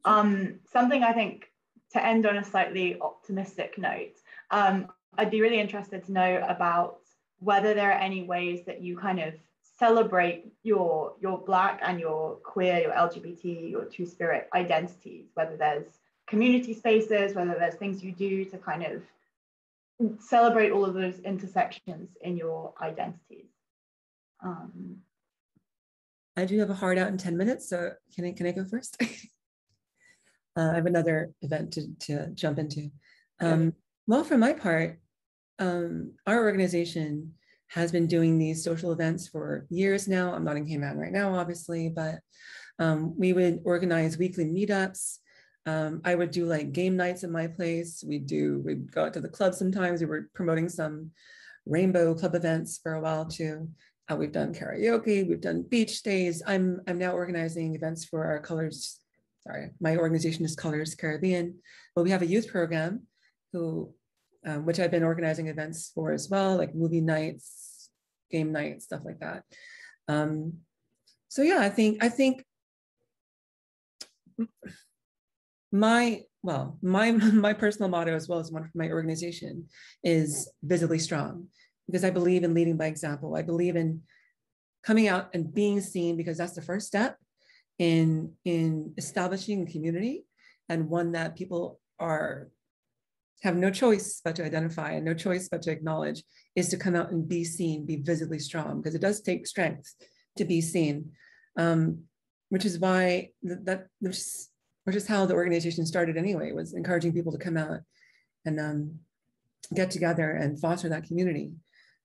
Something I think to end on a slightly optimistic note, I'd be really interested to know about whether there are any ways that you kind of celebrate your Black and your queer, your LGBT, your two-spirit identities, whether there's community spaces, whether there's things you do to kind of celebrate all of those intersections in your identities. I do have a hard out in 10 minutes, so can I go first? I have another event to jump into. Well, for my part, our organization has been doing these social events for years now. I'm not in Cayman right now, obviously, but we would organize weekly meetups. I would do like game nights at my place. We'd go out to the club sometimes. We were promoting some rainbow club events for a while too. We've done karaoke, we've done beach days. I'm now organizing events for our Colors, sorry, my organization is Colors Caribbean, but we have a youth program which I've been organizing events for as well, like movie nights, game nights, stuff like that. So yeah, I think my personal motto, as well as one from my organization, is visibly strong, because I believe in leading by example. I believe in coming out and being seen, because that's the first step in establishing a community, and one that people have no choice but to identify and no choice but to acknowledge, is to come out and be seen, be visibly strong, because it does take strength to be seen, which is why which is how the organization started anyway, was encouraging people to come out and get together and foster that community.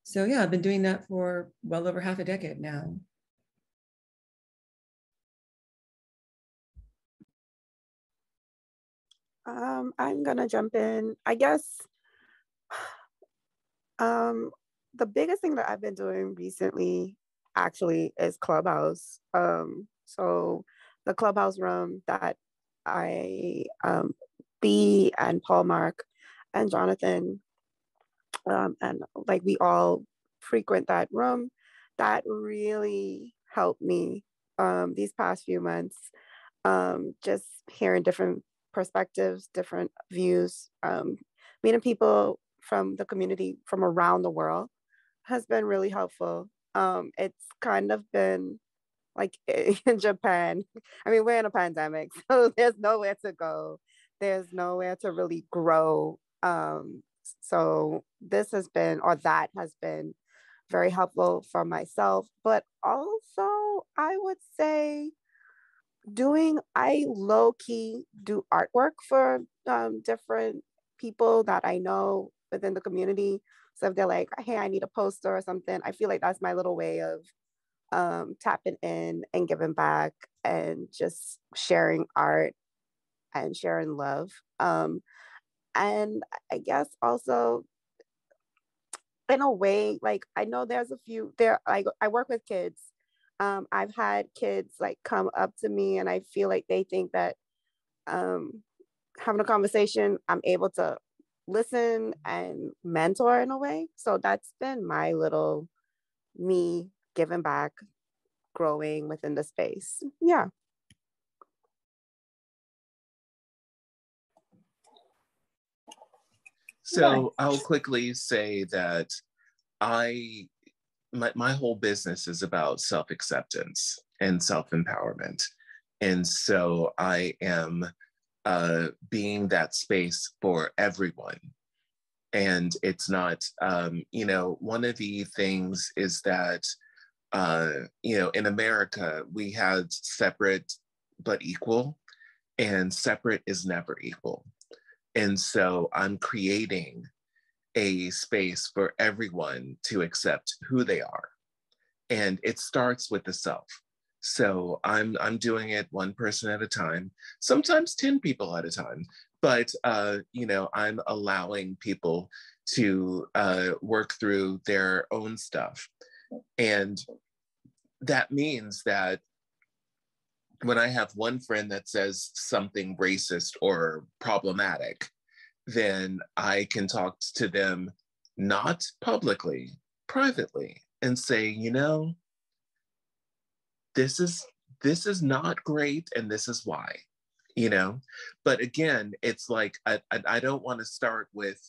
So yeah, I've been doing that for well over half a decade now. I'm gonna jump in. I guess the biggest thing that I've been doing recently actually is Clubhouse. So the Clubhouse room that I, Bea and Paulmarq and Jonathan, and like we all frequent that room, that really helped me these past few months, just hearing different perspectives, different views, meeting people from the community from around the world has been really helpful. It's kind of been like in Japan. I mean, we're in a pandemic, so there's nowhere to go. There's nowhere to really grow. So this has been, or that has been very helpful for myself. But also I would say I low-key do artwork for different people that I know within the community. So if they're like, hey, I need a poster or something, I feel like that's my little way of tapping in and giving back and just sharing art and sharing love. And I guess also, in a way, like I know there's a few there, like I work with kids. I've had kids like come up to me, and I feel like they think that having a conversation, I'm able to listen and mentor in a way. So that's been my little me giving back, growing within the space. Yeah. So I'll quickly say that my whole business is about self-acceptance and self-empowerment. And so I am being that space for everyone. And it's not, one of the things is that, in America, we had separate but equal, and separate is never equal. And so I'm creating a space for everyone to accept who they are. And it starts with the self. So I'm doing it one person at a time, sometimes 10 people at a time, but I'm allowing people to work through their own stuff. And that means that when I have one friend that says something racist or problematic, then I can talk to them, not publicly, privately, and say, this is not great, and this is why, But again, it's like, I don't want to start with,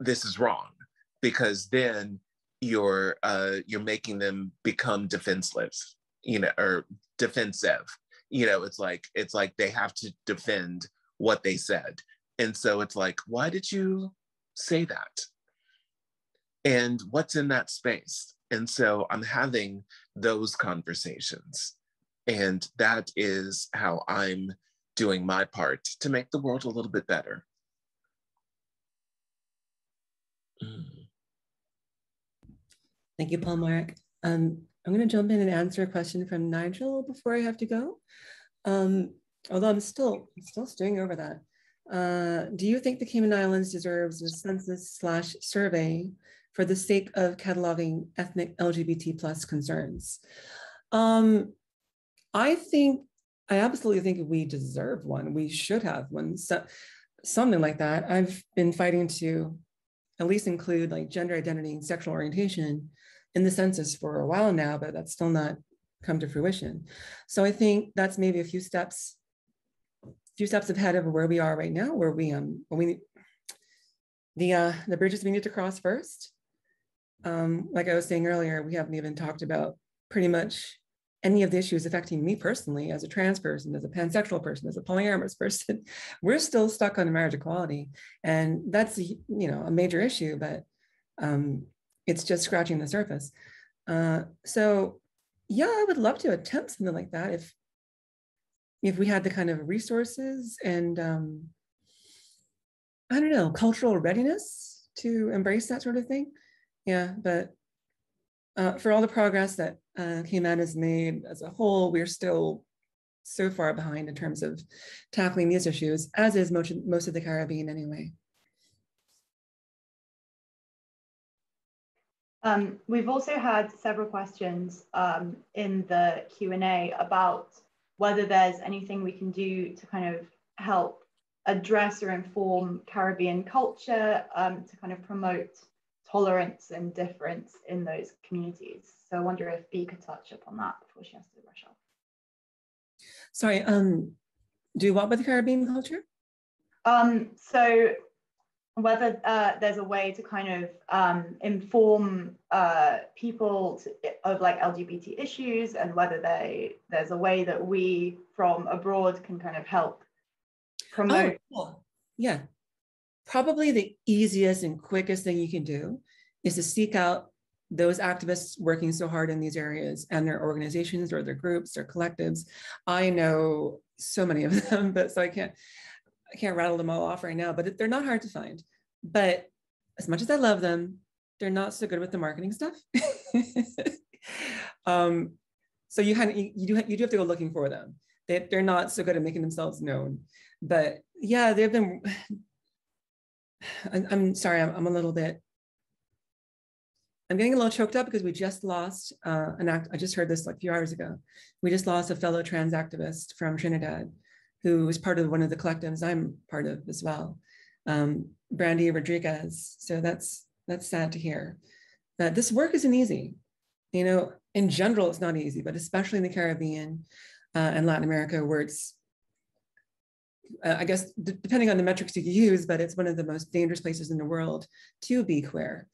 this is wrong, because then you're making them become defenseless, or defensive. It's like they have to defend what they said. And so it's like, why did you say that? And what's in that space? And so I'm having those conversations. And that is how I'm doing my part to make the world a little bit better. Thank you, Paulmarq. I'm going to jump in and answer a question from Nigel before I have to go. Although I'm still stewing over that. Do you think the Cayman Islands deserves a census/survey for the sake of cataloging ethnic LGBT+ concerns? I absolutely think we deserve one. We should have one, so, something like that. I've been fighting to at least include like gender identity and sexual orientation in the census for a while now, but that's still not come to fruition. So I think that's maybe a few steps ahead of where we are right now, where the bridges we need to cross first. Like I was saying earlier, we haven't even talked about pretty much any of the issues affecting me personally as a trans person, as a pansexual person, as a polyamorous person. We're still stuck on marriage equality, and that's a major issue, but it's just scratching the surface. So yeah, I would love to attempt something like that if we had the kind of resources and cultural readiness to embrace that sort of thing. Yeah, but for all the progress that Cayman has made as a whole, we're still so far behind in terms of tackling these issues, as is most of the Caribbean anyway. We've also had several questions in the Q&A about whether there's anything we can do to kind of help address or inform Caribbean culture to kind of promote tolerance and difference in those communities. So I wonder if Bea could touch upon that before she has to rush off. Sorry, do what with the Caribbean culture? So whether there's a way to kind of inform people of like LGBT issues, and whether there's a way that we from abroad can kind of help promote. Oh, cool. Yeah. Probably the easiest and quickest thing you can do is to seek out those activists working so hard in these areas and their organizations or their groups or collectives. I know so many of them, but so I can't rattle them all off right now, but they're not hard to find. But as much as I love them, they're not so good with the marketing stuff. So you do have to go looking for them. They're not so good at making themselves known. But yeah, they've been, I'm sorry, I'm getting a little choked up because we just lost I just heard this like a few hours ago. We just lost a fellow trans activist from Trinidad who was part of one of the collectives I'm part of as well, Brandy Rodriguez. So that's sad to hear. That this work isn't easy. In general, it's not easy, but especially in the Caribbean and Latin America, where it's, I guess, depending on the metrics you use, but it's one of the most dangerous places in the world to be queer.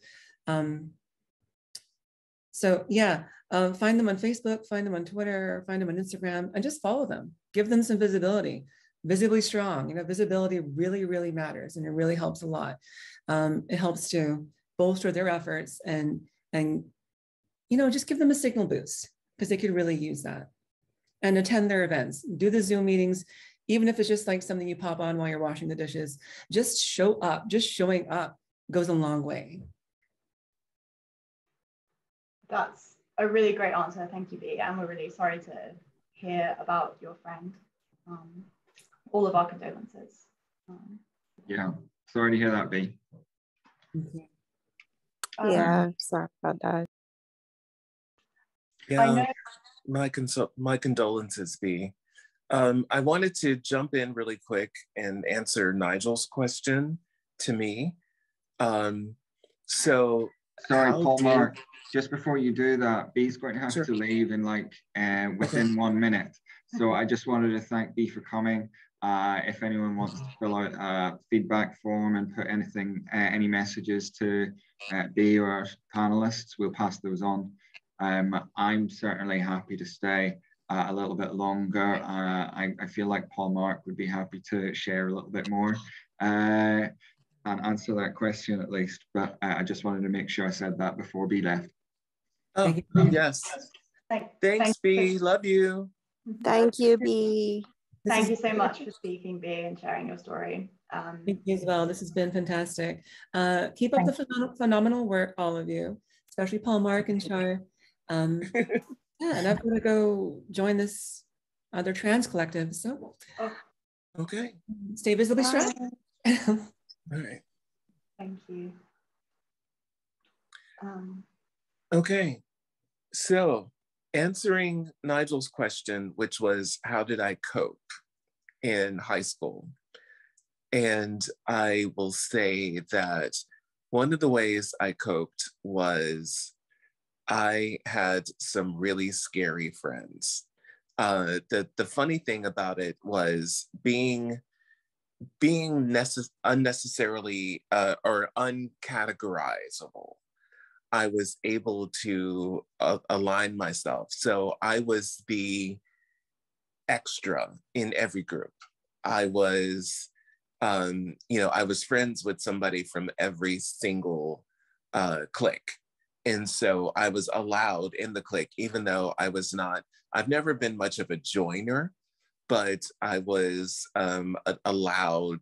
So yeah, find them on Facebook, find them on Twitter, find them on Instagram, and just follow them. Give them some visibility, visibly strong. Visibility really, really matters, and it really helps a lot. It helps to bolster their efforts and just give them a signal boost, because they could really use that. And attend their events, do the Zoom meetings, even if it's just like something you pop on while you're washing the dishes. Just show up. Just showing up goes a long way. That's a really great answer. Thank you, Bea. And we're really sorry to hear about your friend. All of our condolences. Yeah, sorry to hear that, Bea. Yeah, sorry about that. Yeah, I know. My condolences, Bea. I wanted to jump in really quick and answer Nigel's question to me. Sorry, Paulmarq, just before you do that, Bea's going to have to leave in within 1 minute. So I just wanted to thank Bea for coming. If anyone wants to fill out a feedback form and put anything, any messages to Bea or our panelists, we'll pass those on. I'm certainly happy to stay a little bit longer. I feel like Paulmarq would be happy to share a little bit more and answer that question at least, but I just wanted to make sure I said that before Bea left. Oh, yes. Thanks, Bea. Love you. Thank you, Bea. Thank you so much for speaking, Bea, and sharing your story. Thank you as well. This has been fantastic. Keep up the phenomenal work, all of you, especially Paulmarq and Char. Yeah, and I'm going to go join this other trans collective. So, okay. Stay visibly strong. All right. Thank you. Okay. So, answering Nigel's question, which was, how did I cope in high school? And I will say that one of the ways I coped was I had some really scary friends. The funny thing about it was being unnecessarily or uncategorizable. I was able to align myself. So I was the extra in every group. I was, I was friends with somebody from every single clique. And so I was allowed in the clique, even though I've never been much of a joiner, but I was allowed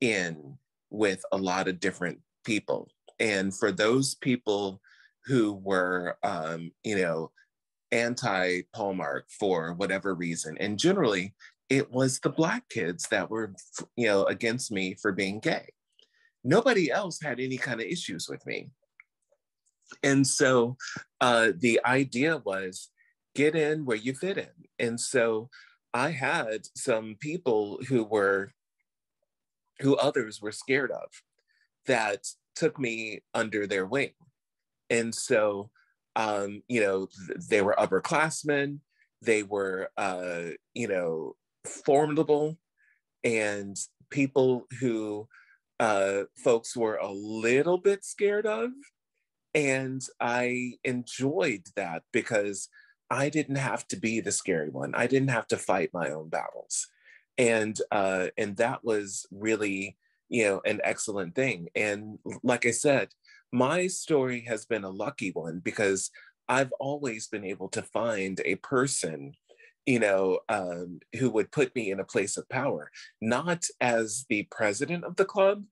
in with a lot of different people. And for those people who were, anti-Paulmarq for whatever reason, and generally it was the Black kids that were, against me for being gay. Nobody else had any kind of issues with me. And so the idea was get in where you fit in. And so I had some people who others were scared of that took me under their wing. And so, they were upperclassmen, they were, formidable, and people who folks were a little bit scared of. And I enjoyed that because I didn't have to be the scary one. I didn't have to fight my own battles. And that was really, an excellent thing. And like I said, my story has been a lucky one because I've always been able to find a person, who would put me in a place of power, not as the president of the club,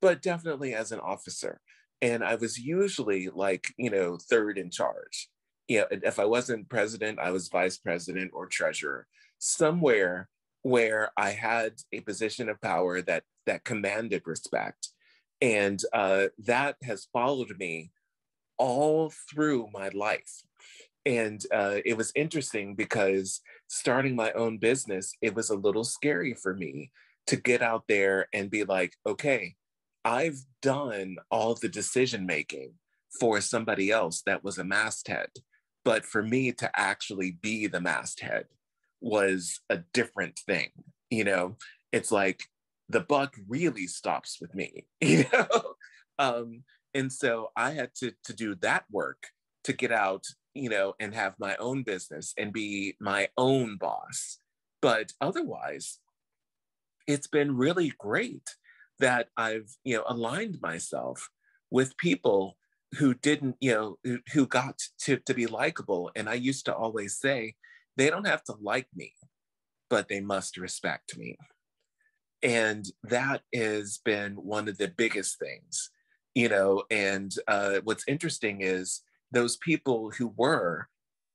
but definitely as an officer. And I was usually third in charge. If I wasn't president, I was vice president or treasurer, somewhere where I had a position of power that commanded respect. And that has followed me all through my life. And it was interesting because starting my own business, it was a little scary for me to get out there and be like, okay, I've done all the decision-making for somebody else that was a masthead, but for me to actually be the masthead was a different thing. It's like the buck really stops with me, and so I had to do that work to get out, and have my own business and be my own boss. But otherwise, it's been really great that I've, aligned myself with people who didn't, who got to be likable. And I used to always say, they don't have to like me, but they must respect me. And that has been one of the biggest things, and what's interesting is those people who were,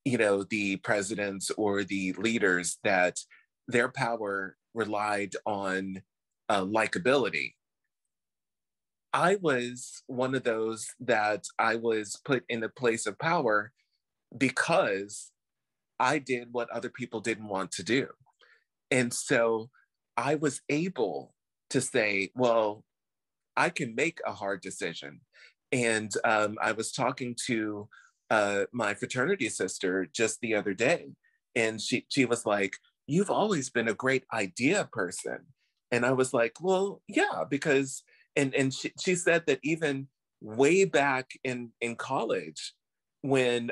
the presidents or the leaders that their power relied on likability. I was one of those that I was put in a place of power because I did what other people didn't want to do. And so I was able to say, well, I can make a hard decision. And I was talking to my fraternity sister just the other day, and she was like, you've always been a great idea person. And I was like, well, yeah, because, and she said that even way back in college, when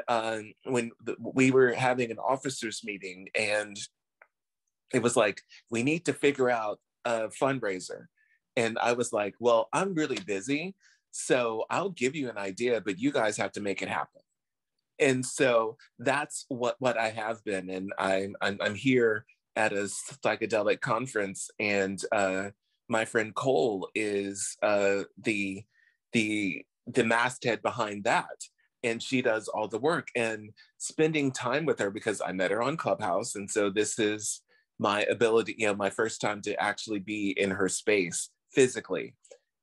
we were having an officers meeting, and it was like, we need to figure out a fundraiser. And I was like, well, I'm really busy, so I'll give you an idea, but you guys have to make it happen. And so that's what I have been. And I'm here at a psychedelic conference, and my friend Cole is the masthead behind that. And she does all the work, and spending time with her, because I met her on Clubhouse. And so this is my ability, you know, my first time to actually be in her space physically.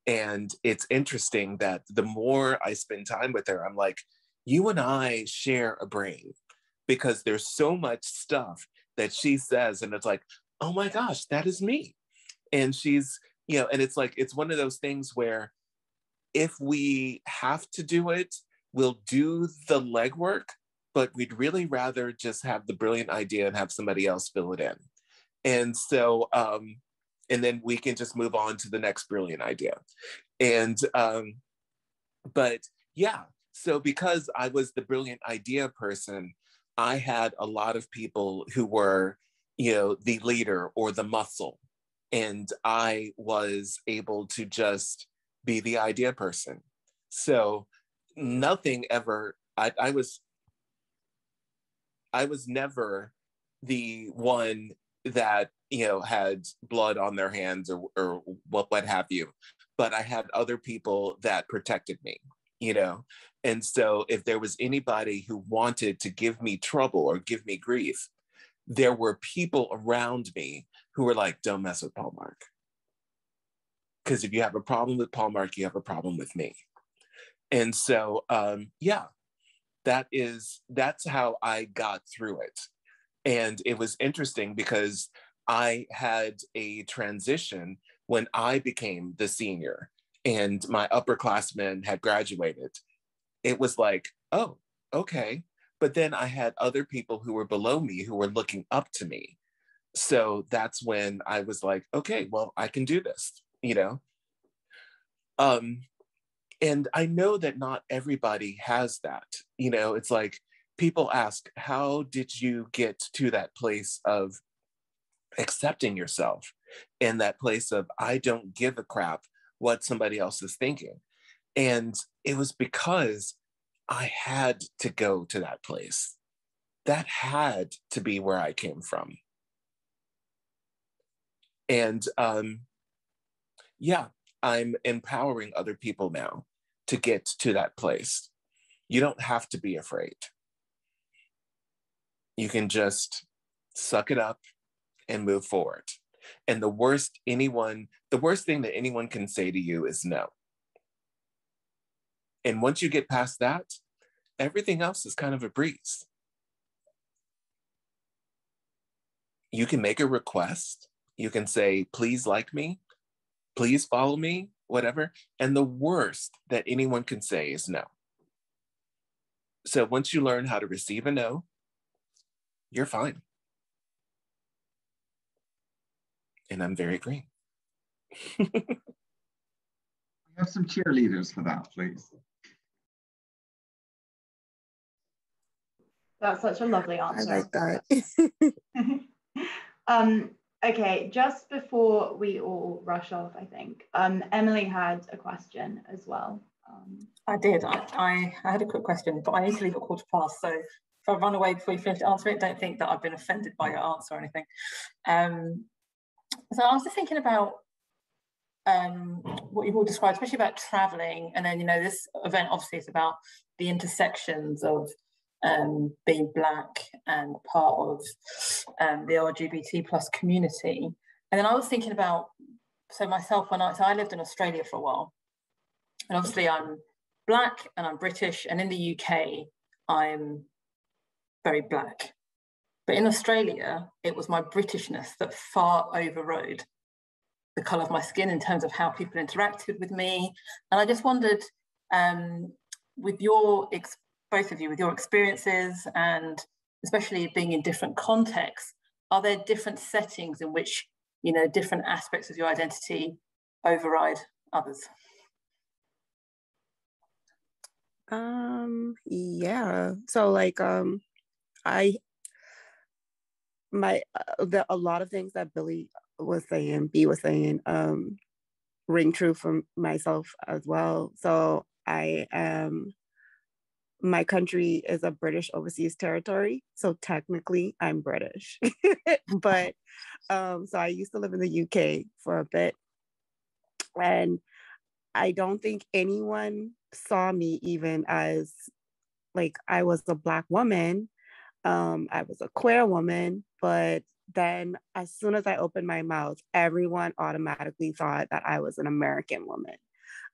And it's interesting that the more I spend time with her, I'm like, you and I share a brain, because there's so much stuff that she says. And it's like, oh my gosh, that is me. And she's, you know, and it's like, it's one of those things where if we have to do it, we'll do the legwork, but we'd really rather just have the brilliant idea and have somebody else fill it in. And so, and then we can just move on to the next brilliant idea. And, but yeah, so because I was the brilliant idea person, I had a lot of people who were, you know, the leader or the muscle. And I was able to just be the idea person. So nothing ever, I was never the one that, you know, had blood on their hands or what have you, but I had other people that protected me, you know? And so if there was anybody who wanted to give me trouble or give me grief, there were people around me who were like, don't mess with Paulmarq. Because if you have a problem with Paulmarq, you have a problem with me. And so, yeah, that's how I got through it. And it was interesting because I had a transition when I became the senior and my upperclassmen had graduated. It was like, oh, okay. But then I had other people who were below me who were looking up to me. So that's when I was like, okay, well, I can do this, you know? And I know that not everybody has that, you know, it's like people ask, how did you get to that place of accepting yourself and that place of, I don't give a crap what somebody else is thinking. And it was because I had to go to that place. That had to be where I came from. And yeah, I'm empowering other people now to get to that place. You don't have to be afraid. You can just suck it up and move forward. And the worst thing that anyone can say to you is no. And once you get past that, everything else is kind of a breeze. You can make a request. You can say, please like me, please follow me, whatever. And the worst that anyone can say is no. So once you learn how to receive a no, you're fine. And I'm very green. We have some cheerleaders for that, please. That's such a lovely answer. I like that. Okay, just before we all rush off, I think, Emily had a question as well. I did. I had a quick question, but I need to leave at 4:15. So if I run away before you finish answering it, don't think that I've been offended by your answer or anything. So I was just thinking about what you've all described, especially about traveling. And then, you know, this event obviously is about the intersections of being Black and part of the LGBT+ community. And then I was thinking about, so myself, so I lived in Australia for a while. And obviously I'm Black and I'm British. And in the UK, I'm very Black. But in Australia, it was my Britishness that far overrode the colour of my skin in terms of how people interacted with me. And I just wondered, with your, both of you, with your experiences and especially being in different contexts, are there different settings in which, you know, different aspects of your identity override others? Yeah. So like, a lot of things that Billy was saying, Bea was saying, ring true for myself as well. So I am my country is a British overseas territory, so technically I'm British. But so I used to live in the UK for a bit, and I don't think anyone saw me even as, like, I was a Black woman, I was a queer woman, but then as soon as I opened my mouth, everyone automatically thought that I was an American woman.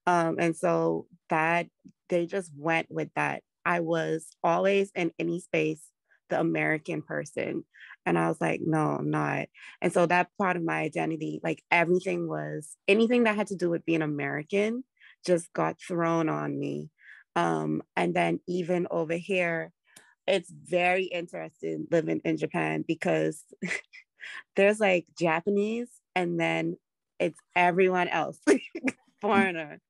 And so that they just went with that. I was always in any space, the American person. And I was like, no, I'm not. And so that part of my identity, like everything was, anything that had to do with being American just got thrown on me. And then even over here, it's very interesting living in Japan because there's like Japanese and then it's everyone else, foreigner.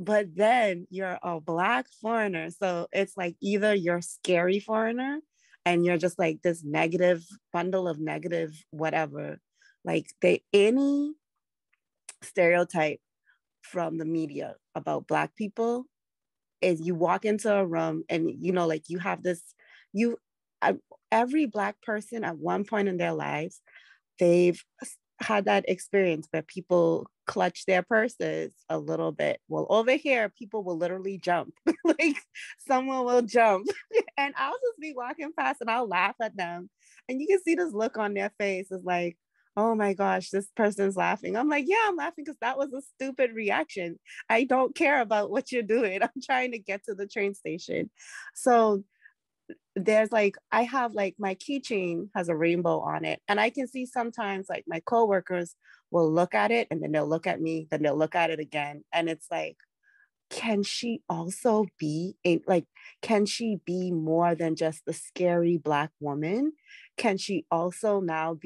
But then you're a Black foreigner. So it's like either you're scary foreigner and you're just like this negative bundle of negative whatever. Like any stereotype from the media about Black people is you walk into a room and, you know, like you have this, every Black person at one point in their lives, they've had that experience where people clutch their purses a little bit. Well, over here, people will literally jump. Like someone will jump and I'll just be walking past and I'll laugh at them. And you can see this look on their face is like, oh my gosh, this person's laughing. I'm like, yeah, I'm laughing because that was a stupid reaction. I don't care about what you're doing. I'm trying to get to the train station. So there's like, I have like my keychain has a rainbow on it. And I can see sometimes like my coworkers will look at it and then they'll look at me, then they'll look at it again. And it's like, can she also be can she be more than just the scary Black woman? Can she also now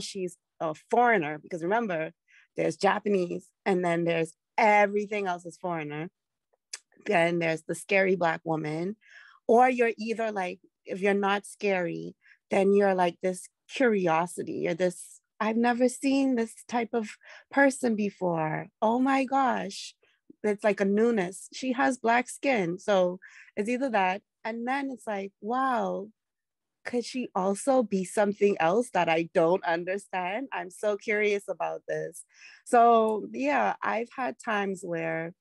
she's a foreigner, because remember, there's Japanese and then there's everything else is foreigner. Then there's the scary Black woman. Or you're either like, if you're not scary, then you're like this curiosity or this, I've never seen this type of person before. Oh my gosh. It's like a newness. She has Black skin. So it's either that. And then it's like, wow, could she also be something else that I don't understand? I'm so curious about this. So yeah, I've had times where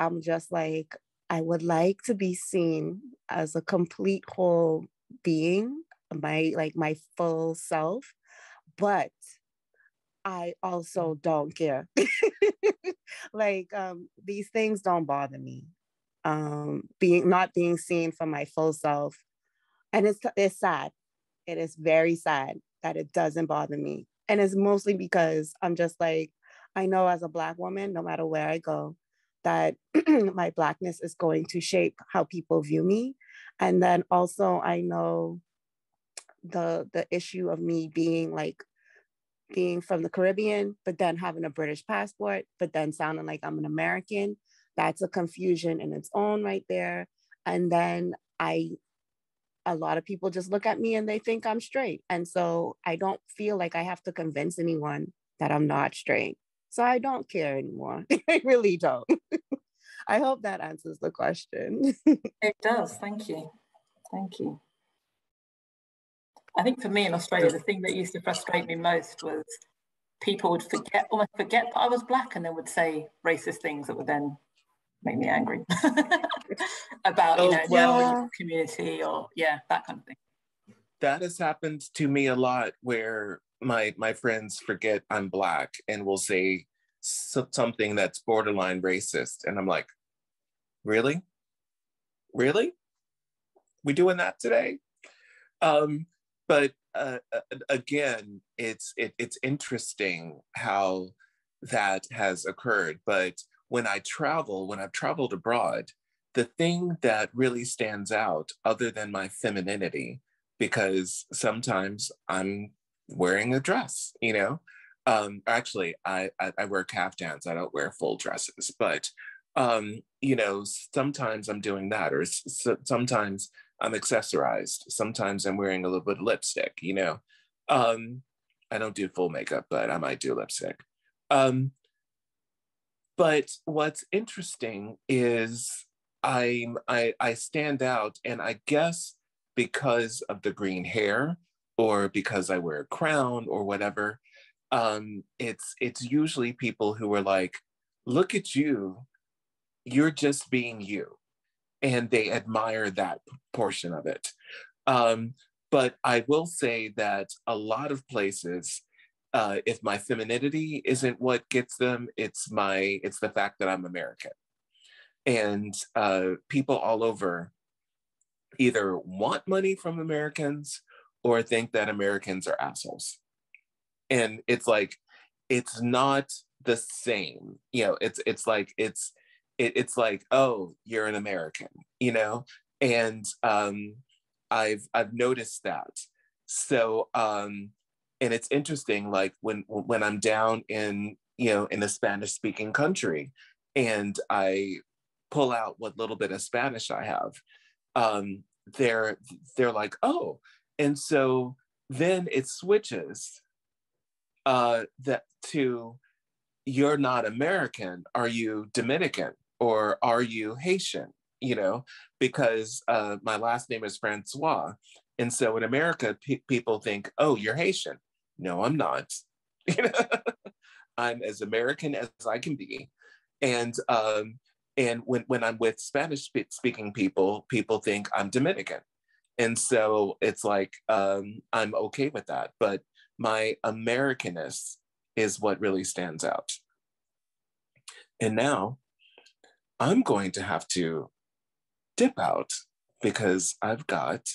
I'm just like, I would like to be seen as a complete whole being, my full self, but I also don't care. These things don't bother me. Not being seen for my full self. And it's sad. It is very sad that it doesn't bother me. And it's mostly because I'm just like, I know as a Black woman, no matter where I go, that my Blackness is going to shape how people view me. And then also I know the issue of me being from the Caribbean, but then having a British passport, but then sounding like I'm an American. That's a confusion in its own right there. And then a lot of people just look at me and they think I'm straight. And so I don't feel like I have to convince anyone that I'm not straight. So I don't care anymore. I really don't. I hope that answers the question. It does. Thank you. Thank you. I think for me in Australia, the thing that used to frustrate me most was people would almost forget that I was Black, and then would say racist things that would then make me angry about, the community or that kind of thing. That has happened to me a lot, where my friends forget I'm Black and will say something that's borderline racist. And I'm like, really? Really? We doing that today? But again, it's interesting how that has occurred. But when I travel, when I've traveled abroad, the thing that really stands out, other than my femininity, because sometimes I'm wearing a dress, actually I wear kaftans, I don't wear full dresses, but sometimes I'm doing that, or sometimes I'm accessorized, sometimes I'm wearing a little bit of lipstick, I don't do full makeup, but I might do lipstick. But what's interesting is I stand out, and I guess because of the green hair or because I wear a crown or whatever, it's usually people who are like, look at you, you're just being you. And they admire that portion of it. But I will say that a lot of places, if my femininity isn't what gets them, it's the fact that I'm American. And people all over either want money from Americans or think that Americans are assholes. And it's like, it's not the same, you know, it's like, oh, you're an American, you know? And I've noticed that. So, and it's interesting, like when I'm down in, you know, in a Spanish speaking country and I pull out what little bit of Spanish I have, they're like, oh. And so then it switches that to, you're not American, are you Dominican or are you Haitian? You know, because my last name is Francois. And so in America, people think, oh, you're Haitian. No, I'm not. I'm as American as I can be. And when I'm with Spanish speaking people, people think I'm Dominican. And so it's like, I'm okay with that. But my Americanness is what really stands out. And now I'm going to have to dip out because I've got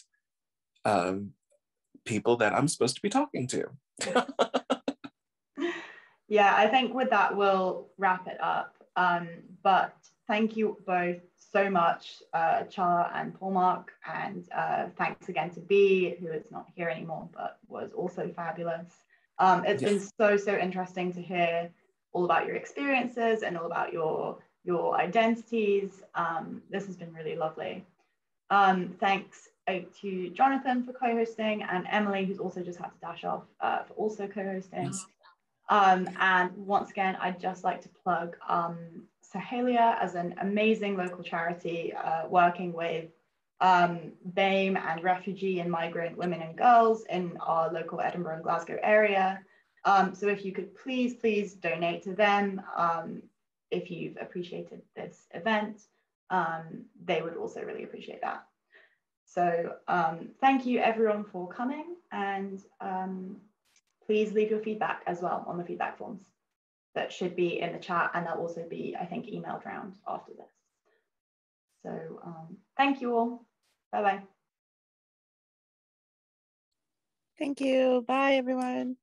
people that I'm supposed to be talking to. Yeah, I think with that, we'll wrap it up. But thank you both so much, Char and Paulmarq, and thanks again to Bea, who is not here anymore, but was also fabulous. It's been so interesting to hear all about your experiences and all about your identities. This has been really lovely. Thanks to Jonathan for co-hosting, and Emily, who's also just had to dash off, for also co-hosting. Yes. And once again, I'd just like to plug Saheliya as an amazing local charity working with BAME and refugee and migrant women and girls in our local Edinburgh and Glasgow area. So if you could please donate to them if you've appreciated this event, they would also really appreciate that. So thank you everyone for coming, and please leave your feedback as well on the feedback forms that should be in the chat, and they'll also be, I think, emailed round after this. So thank you all. Bye-bye. Thank you. Bye, everyone.